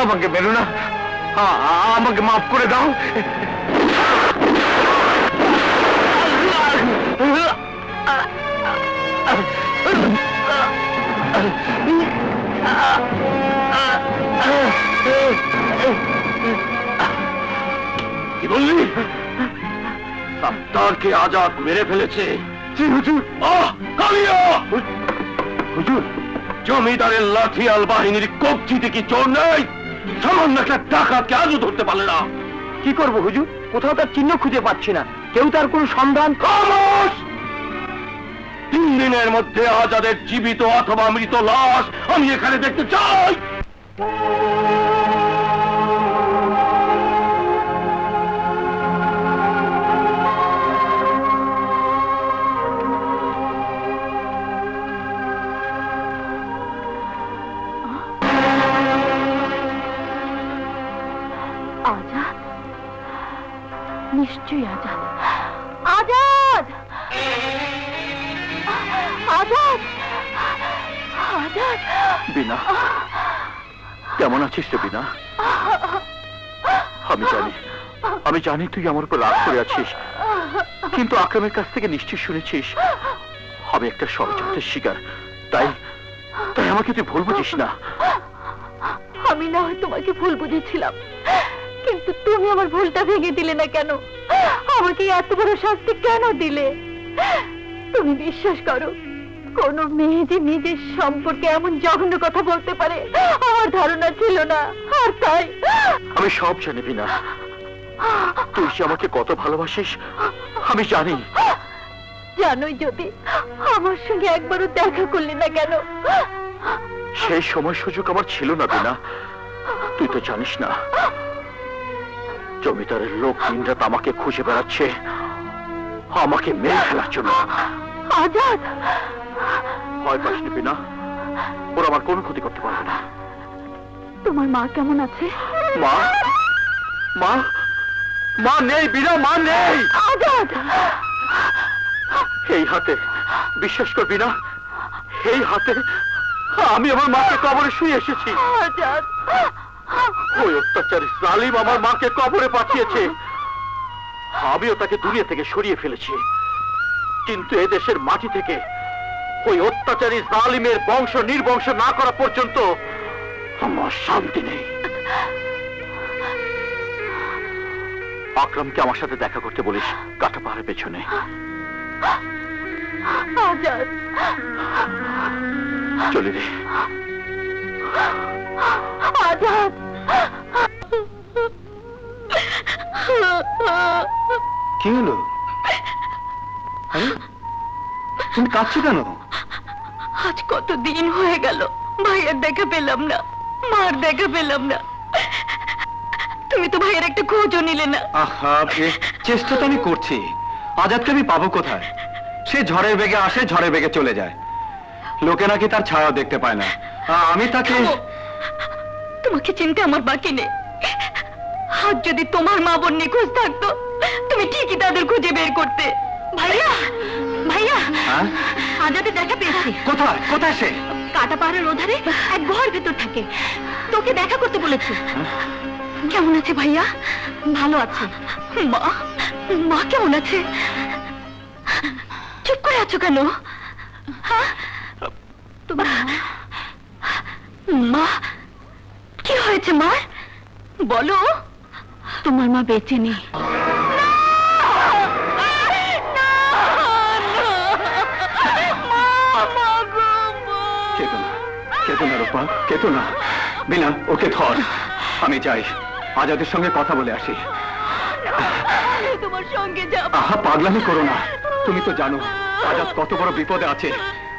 आमंगे मेरू ना, हाँ आमंगे माफ करे दाओ। किबुली, सप्ताह के आजाद मेरे फैले से। जी हुजूर, आह कालिया। हुजूर, जो मीदारे लाठी अलबाही निरी कोप चीते की चोर नहीं। সামান্য একটা ডাকাত কে আজও ধরতে পারলে না। কি করব হুজুর, কোথাও তার চিহ্ন খুঁজে পাচ্ছি না, কেউ তার কোনো সন্ধান। খামোশ! 3 দিনের মধ্যে আজাদের জীবিত অথবা মৃত লাশ আমি এখানে দেখতে চাই। जानी तु आमार उपर राग करे आछिस, किन्तु आक्रमेर काछ थेके निश्चय शुनेछिस आमि एकटा षड़यंत्रेर शिकार। ताई ताई आमाके तुई भूल बुझिस ना। आमि ना होय तोमाके भूल बुझेछिलाम, किन्तु तुमि आमार भूलटा भेंगे दिले ना केन? आमाके एत बड़ शास्ति केन दिले? तुमि विश्वास करो, कोनो मेये जे निजेर सम्पर्के एमन जघन्य कथा बोलते पारे आमार धारणा छिलो ना। आर ताई आमि सब जानि बिना। তুই আমাকে কত ভালোবাসিস আমি জানি। জানোই যদি আমার সঙ্গে একবারও দেখা করলি না কেন? সেই সময় সুযোগ আমার ছিল না বিনা। তুই তো জানিস না, জমিদারের লোক দিনরাত আমাকে খুঁজে বেড়াচ্ছে আমাকে মেরে ফেলার জন্য। আজাদ! ভয় পাস না বিনা, ওরা আমার কোনো ক্ষতি করতে পারবে না। তোমার মা কেমন আছে? মা? মা? মা নেই বিনা, মা নেই। আজাদ! এই হাতে, বিশ্বাস কর বিনা, এই হাতে আমি আমার মাকে কবরে শুয়ে এসেছি। আজাদ! ওই অত্যাচারী জালিম আমার মাকে কবরে পাঠিয়েছে, আমিও তাকে দুনিয়া থেকে সরিয়ে ফেলেছি। কিন্তু এ দেশের মাটি থেকে ওই অত্যাচারী জালিমের বংশ নির্বংশ না করা পর্যন্ত আমার শান্তি নেই। আকরামকে আমার সাথে দেখা করতে বলিস, কাটাপাড়ের পেছনে। চলি রে। আজাদ! কি হলো? তুমি কাঁদছো কেন? আজ কতদিন হয়ে গেল ভাইয়ের দেখা পেলাম না, মার দেখা পেলাম না। তুমি তো ভাইয়ের একটা খোঁজও নিলে না। আহা, চেষ্টা তো আমি করছি। আজাদকে আমি পাবো কোথায়? সে ঝড়ের বেগে আসে, ঝড়ের বেগে চলে যায়। লোকে নাকি তার ছায়া দেখতে পায় না। আমি তাকে তোমাকে চিনতে আমার বাকি নেই। হাত যদি তোমার মা বোন নিখোঁজ থাকতো তুমি ঠিকই তাদের খুঁজে বের করতে। ভাইয়া ভাইয়া আজাদের দেখা পেয়েছি। কোথায় কোথায় সে? কাটা পাহাড়ের ওধারে এক ঘর ভেতর থাকে, তোকে দেখা করতে বলেছি। কেমন আছে ভাইয়া? ভালো আছে। মা মা কেমন আছে? চুপ করে আছো কেন? তোমার মা কি হয়েছে? মা বলো। তোমার মা বেঁচে নেই। কেতনা রূপা কেতনা, বিনা ওকে ধর। আমি যাই আজাদের সঙ্গে কথা বলে আসি। তোমার সঙ্গে যাব? আহা পাগলামি করো না, তুমি তো জানো আজাদ কত বড় বিপদে আছে।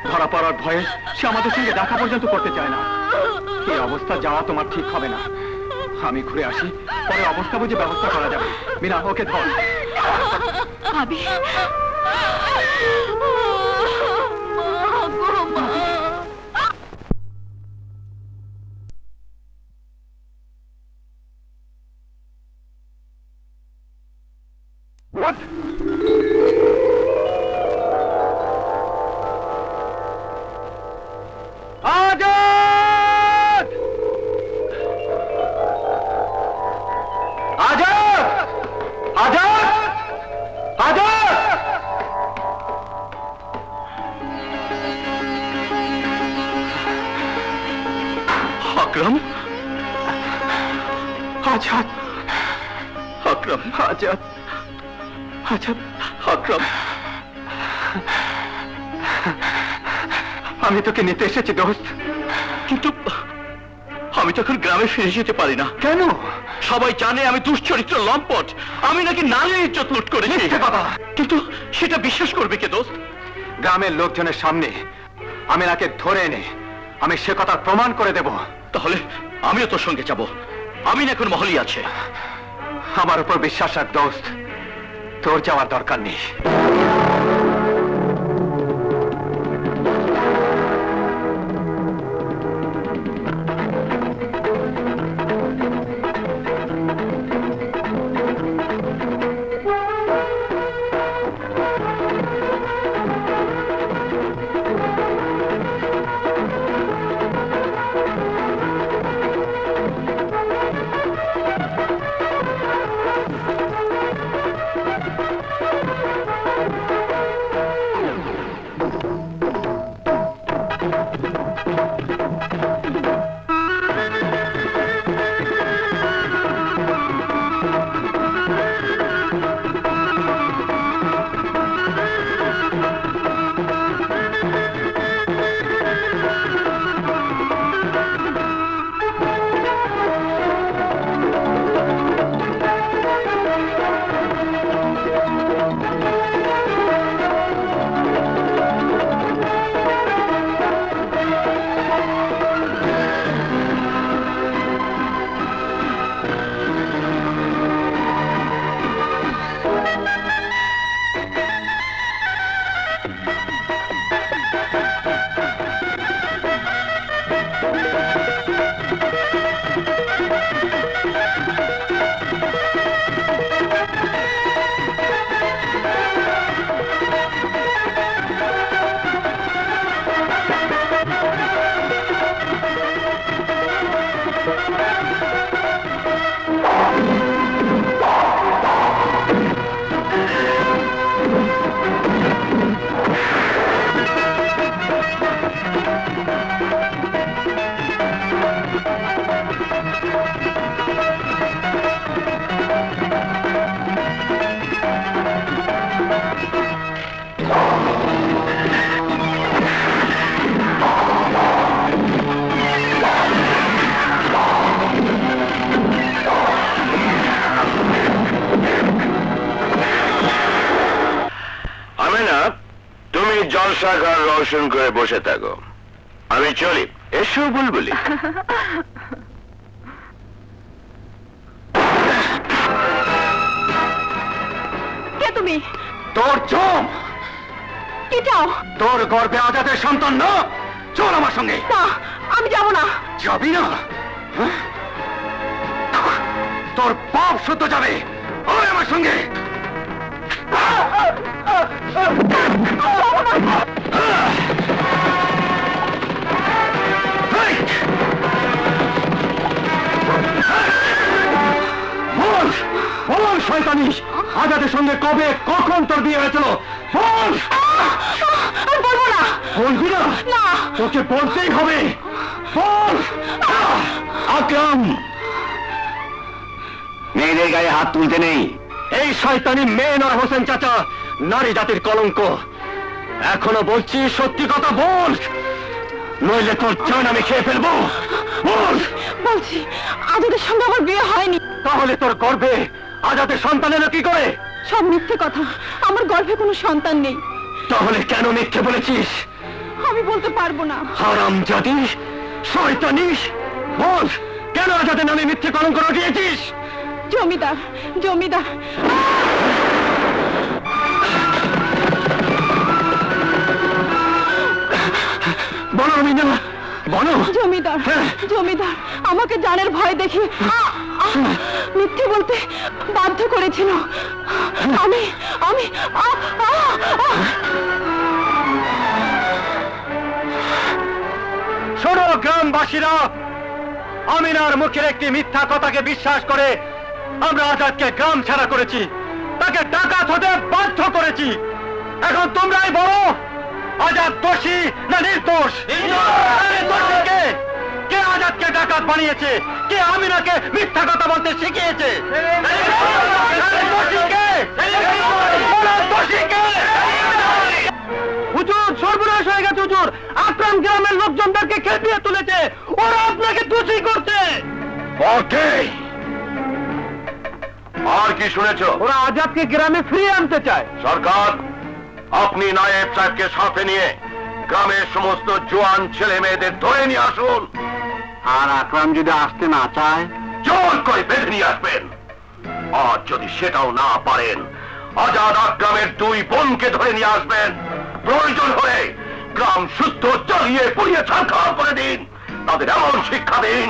ধরা পড়ার ভয়ে সে আমাদের সঙ্গে দেখা পর্যন্ত করতে চায় না। এই অবস্থা যাওয়া তোমার ঠিক হবে না। আমি ঘুরে আসি, পরে অবস্থা বুঝে ব্যবস্থা করা যাবে। বিনা ওকে ধর। What? Ajad! Ajad! Ajad! Ajad! Akram? Ajad! Akram, Ajad! আচ্ছা আকরাম, আমি তোকে নিতে এসেছি দোস্ত, কিন্তু আমি তখন গ্রামে ফিরে যেতে পারি না। কেন? সবাই জানে আমি দুশ্চরিত্র লম্পট, আমি নাকি নারীর ইজ্জত লুট করেছি। বাবা, কিন্তু সেটা বিশ্বাস করবে কে দোস্ত? গ্রামের লোকজনের সামনে আমি নাকে ধরে এনে আমি সে কথা প্রমাণ করে দেব। তাহলে আমিও তোর সঙ্গে যাব। আমি এখন মহলেই আছে। আমার উপর বিশ্বাস রাখ দোস্ত, তোর যাওয়ার দরকার নেই। করে বসে থাকো, আমি চলি। এসো বুলবুলি। কে তুমি? তোর চোম কি চাও? তোর গর্ভে আজাদের সন্তান না? চল আমার সঙ্গে। আমি যাব না। যাবি না? तोर पाप शुद्ध हो जावे और मैं सुंगे बोल बोल शैतानीश आजा दे संगे कबे कखन तोर बिये होयेछिलो बोल और बोलबो ना बोलबि ना ना तोके बोलतेई होबे बोल আকরাম मेरे गाए हाथ तुलते नहीं ए शैतानी मेन और होसेन चाचा नारी जातिर कलंक एखोनो बोलछि सत्य कथा बोल नइले तोर जान आमि खेये फेलबो बोल बोलछि आजाদের সঙ্গে আমার বিয়ে হয়নি তাহলে তোর গর্ভে আজাদের সন্তান এলো কি করে সব মিথ্যে কথা আমার গর্ভে কোনো সন্তান নেই তাহলে কেন মিথ্যে বলেছিস আমি বলতে পারবো না হারামজাদি শয়তানি बोल কেন আজাদের নামে মিথ্যে কলঙ্ক রটিয়েছিস জমিদার জমিদার বলো মিনা বলো জমিদার জমিদার আমাকে জানের ভয় দেখি মিথ্যে বলতে বাধ্য করেছিল আমি আমি শোনো গ্রামবাসীরা আমিনার মুখের একটি মিথ্যা কথাকে বিশ্বাস করে আমরা আজাদকে গ্রাম ছাড়া করেছি তাকে ডাকাত হতে বাধ্য করেছি এখন তোমরাই বলো আজাদ দোষী না নির্দোষ নির্দোষকে কে আজাদকে ডাকাত বানিয়েছে কে আমিনাকে মিথ্যা কথা বলতে শিখিয়েছে হুজুর সর্বনাশ হয়ে গেছে হুজুর আকরাম গ্রামের লোকজনদেরকে খেপিয়ে তুলেছে ওরা আপনাকে দোষী করছে ওকে और की सुने छो और आजाद के ग्राम में फ्री आनते चाहे सरकार अपनी नायब साहब के साथ निये ग्रामे समस्त जवान छेले मेयेदेर धरे निये आसुन और आक्रम यदि आसते ना चाय जोर करे बेधे निये आसबेन और यदि सेटाओ ना पारेन आजाद आक्रमेर दुई बोनके धरे निये आसबेन प्रयोजन हले ग्राम शुद्ध जलिये पुड़िये छारखार करे दिन तादेर एमन शिक्षा दिन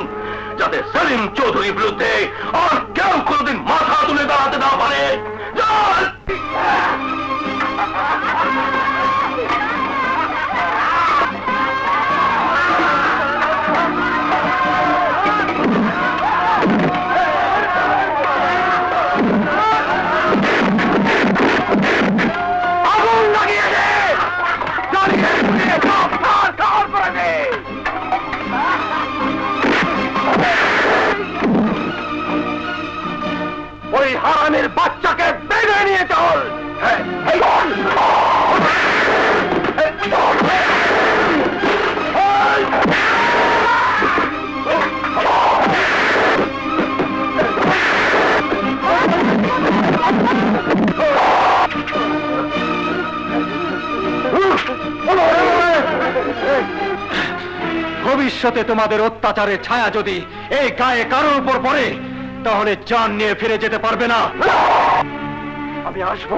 যাতে সেলিম চৌধুরীর বিরুদ্ধে আর কেউ কোনোদিন মাথা তুলে দাঁড়াতে না পারে হারামের বাচ্চাকে বেঁধে নিয়ে চল ভবিষ্যতে তোমাদের অত্যাচারের ছায়া যদি এই গায়ে কারোর উপর পড়ে তাহলে জান নিয়ে ফিরে যেতে পারবে না আমি আসব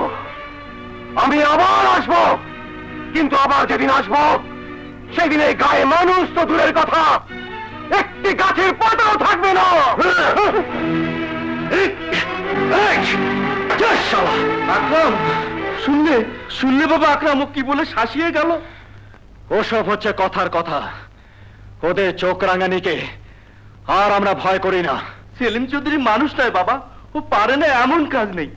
আমি আবার আসব কিন্তু আবার যেদিন আসব সেদিন এই গায়ে মানুষ তো দূরের কথা একটি গাছের পাতাও থাকবে না আকরাম শুনলে শুনলে বাবা আকরাম ও কি বলে শাসিয়ে গেল ওসব হচ্ছে কথার কথা ওদের চোখ রাঙানিকে আর আমরা ভয় করি না সেলিম চৌধুরী মানুষ নয় বাবা ও পারে না এমন কাজ নেই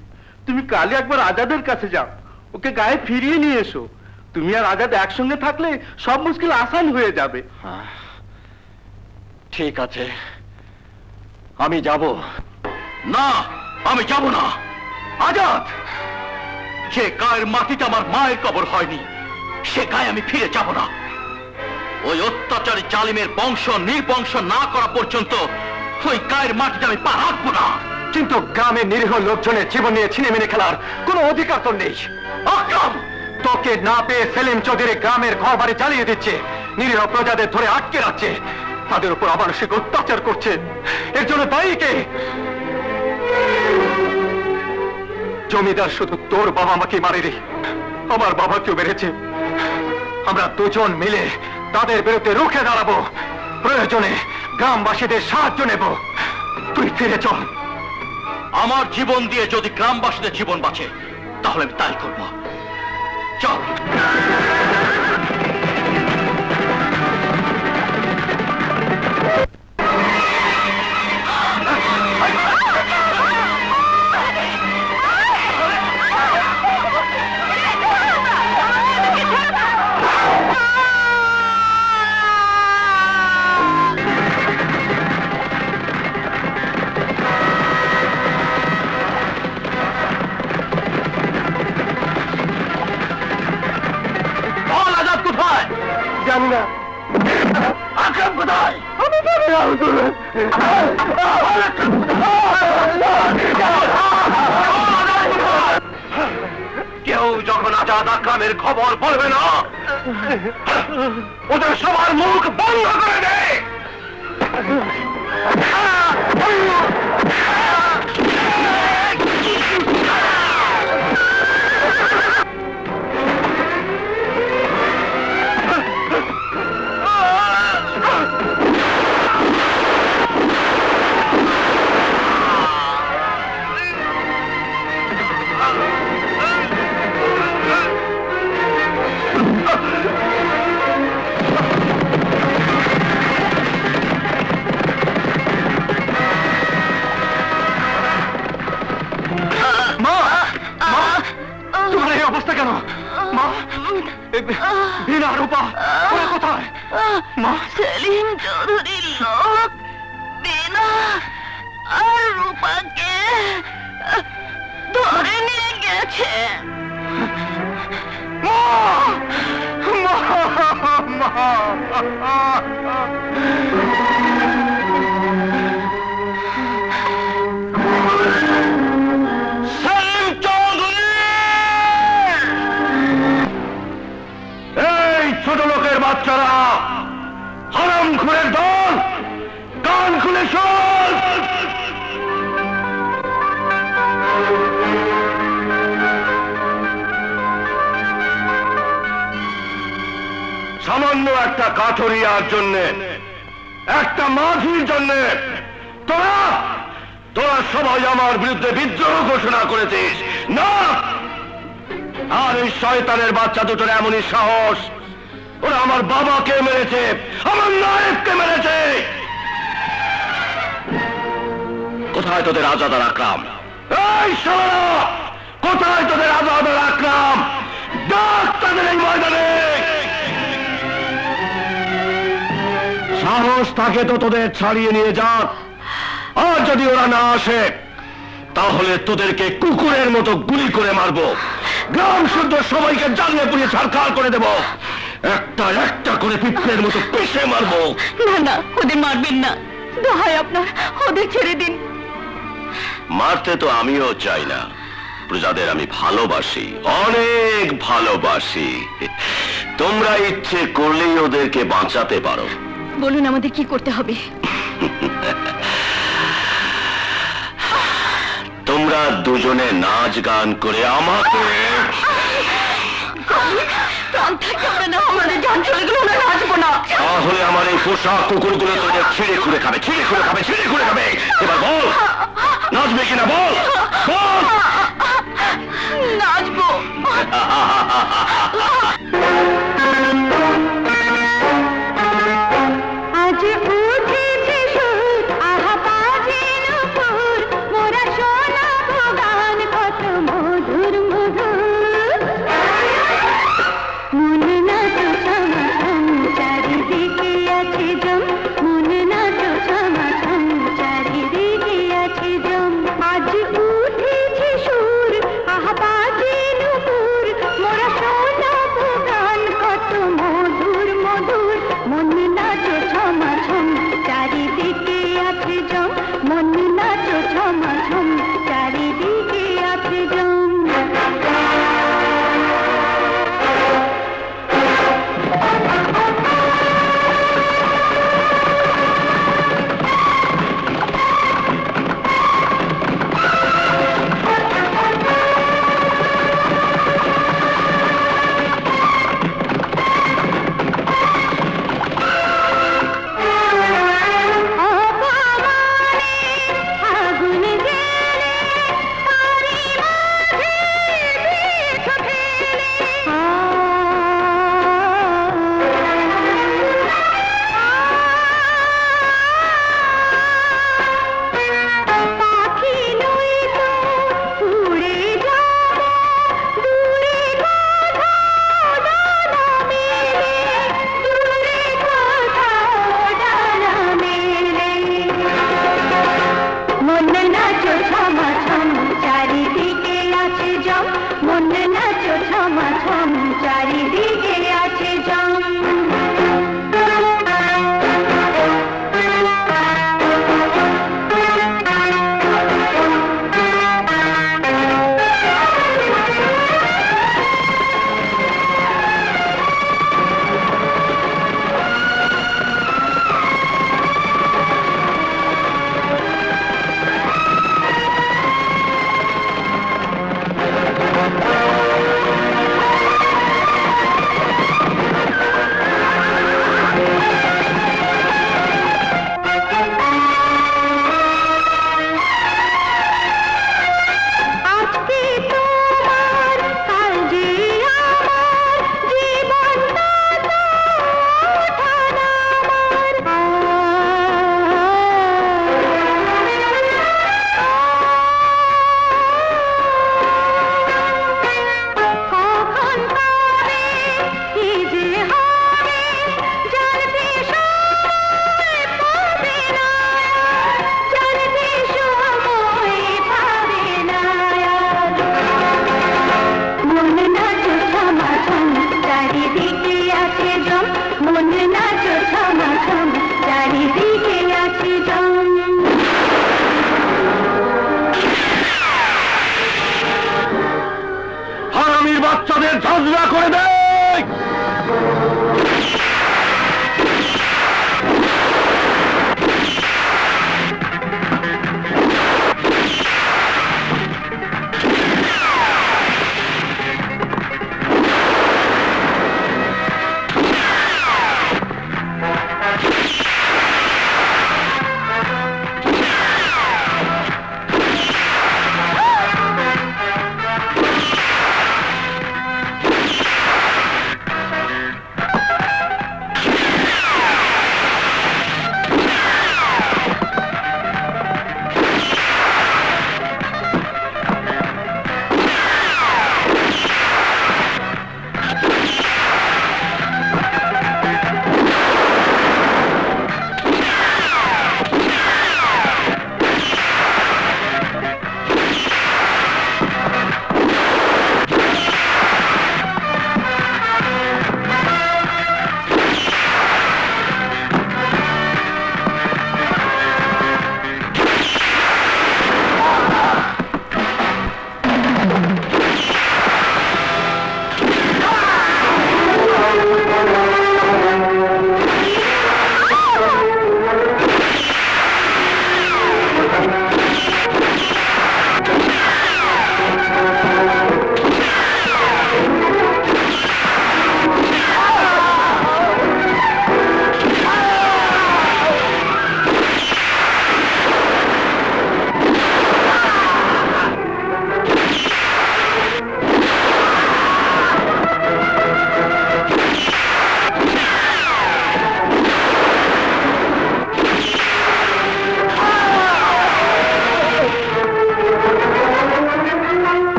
তুমি কালই একবার আজাদের কাছে যাও ওকে গায়ে ফিরিয়ে নিয়ে এসো তুমি আর আজাদ একসঙ্গে থাকলে সব মুশকিল আসান হয়ে যাবে ঠিক আছে আমি যাব না আমি যাব না আজাদ সে গায়ের মাটিতে আমার মায়ের কবর হয়নি সে গায়ে আমি ফিরে যাব না ওই অত্যাচারী জালিমের বংশ নির্বংশ না করা পর্যন্ত ওই গায়ের মাটিতে আমি পা রাখবো না কিন্তু গ্রামে নিরীহ লোকজনের জীবন নিয়ে ছিনেমিনে খেলার কোনো অধিকার তোর নেই আকরাম তোকে না পেয়ে সেলিম চৌধুরী গ্রামের ঘর বাড়ি জ্বালিয়ে দিচ্ছে নিরীহ প্রজাদের ধরে আটকে রাখছে তাদের উপর অমানসিক অত্যাচার করছে এর জন্য দায়ী কে জমিদার শুধু তোর বাবা আমাকে মারেনি আমার বাবাকেও মেরেছে আমরা দুজন মিলে তাদের বিরুদ্ধে রুখে দাঁড়াবো প্রয়োজনে গ্রামবাসীদের সাহায্য নেব তুই ফিরে চল আমার জীবন দিয়ে যদি গ্রামবাসীদের জীবন বাঁচে তাহলে আমি তাই করব। চল। खबर बोलबे ना उधर सवार मुख बंद कर दे। बिना रूपा कोता है माँ सलीम चौधरी लोग बिना रूपा के धोरे नहीं गए थे। चला हराम खुले दौल कान खुले शोर सामान्य एक काठरियार जन्ने एक माझिर जन्ने तोरा तोरा सबाई आमार बिरुद्धे विद्रोह घोषणा करेछिस ना आर ओई शयतानेर बाच्चा दुटोर एमनई साहस और हमार बाबा के मेरे से हमार नायक के मेरे से कोथाय तो तेरा आजाद आक्राम कोथाय तो तेरा आजाद आक्राम डाकता नहीं मैदाने साहस थाके तो तोदेर छाड़िए निये जा और जदि ओरा ना आसे ताहले तोदेरके कुकुरेर मतो गुली करे मारबो ग्राम शुद्ध सबाईके जानिये पुड़िये छाड़खाड़ करे देबो একটা একটা করে পিঁপড়ের মতো পিষে মারবো। না না ওদের মারবেন না দোহাই আপনার ওদের ছেড়ে দিন। মারতে তো আমিও চাই না, প্রজাদের আমি ভালোবাসি, অনেক ভালোবাসি। তোমরা ইচ্ছে করলেই ওদেরকে বাঁচাতে পারো। বলুন আমাদের কি করতে হবে? তোমরা দুজনে নাচ গান করে আমাকে आज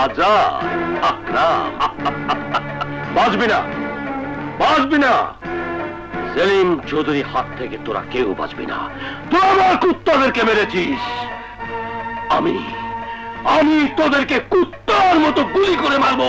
आजाद बाज बिना सलीम चौधरी हाथ थे कि तोरा केहू बाज बिना तोरा कुत्ता के मेरे चीज आमी आमी तोदर के कुत्तार मतो गुली करे मारबो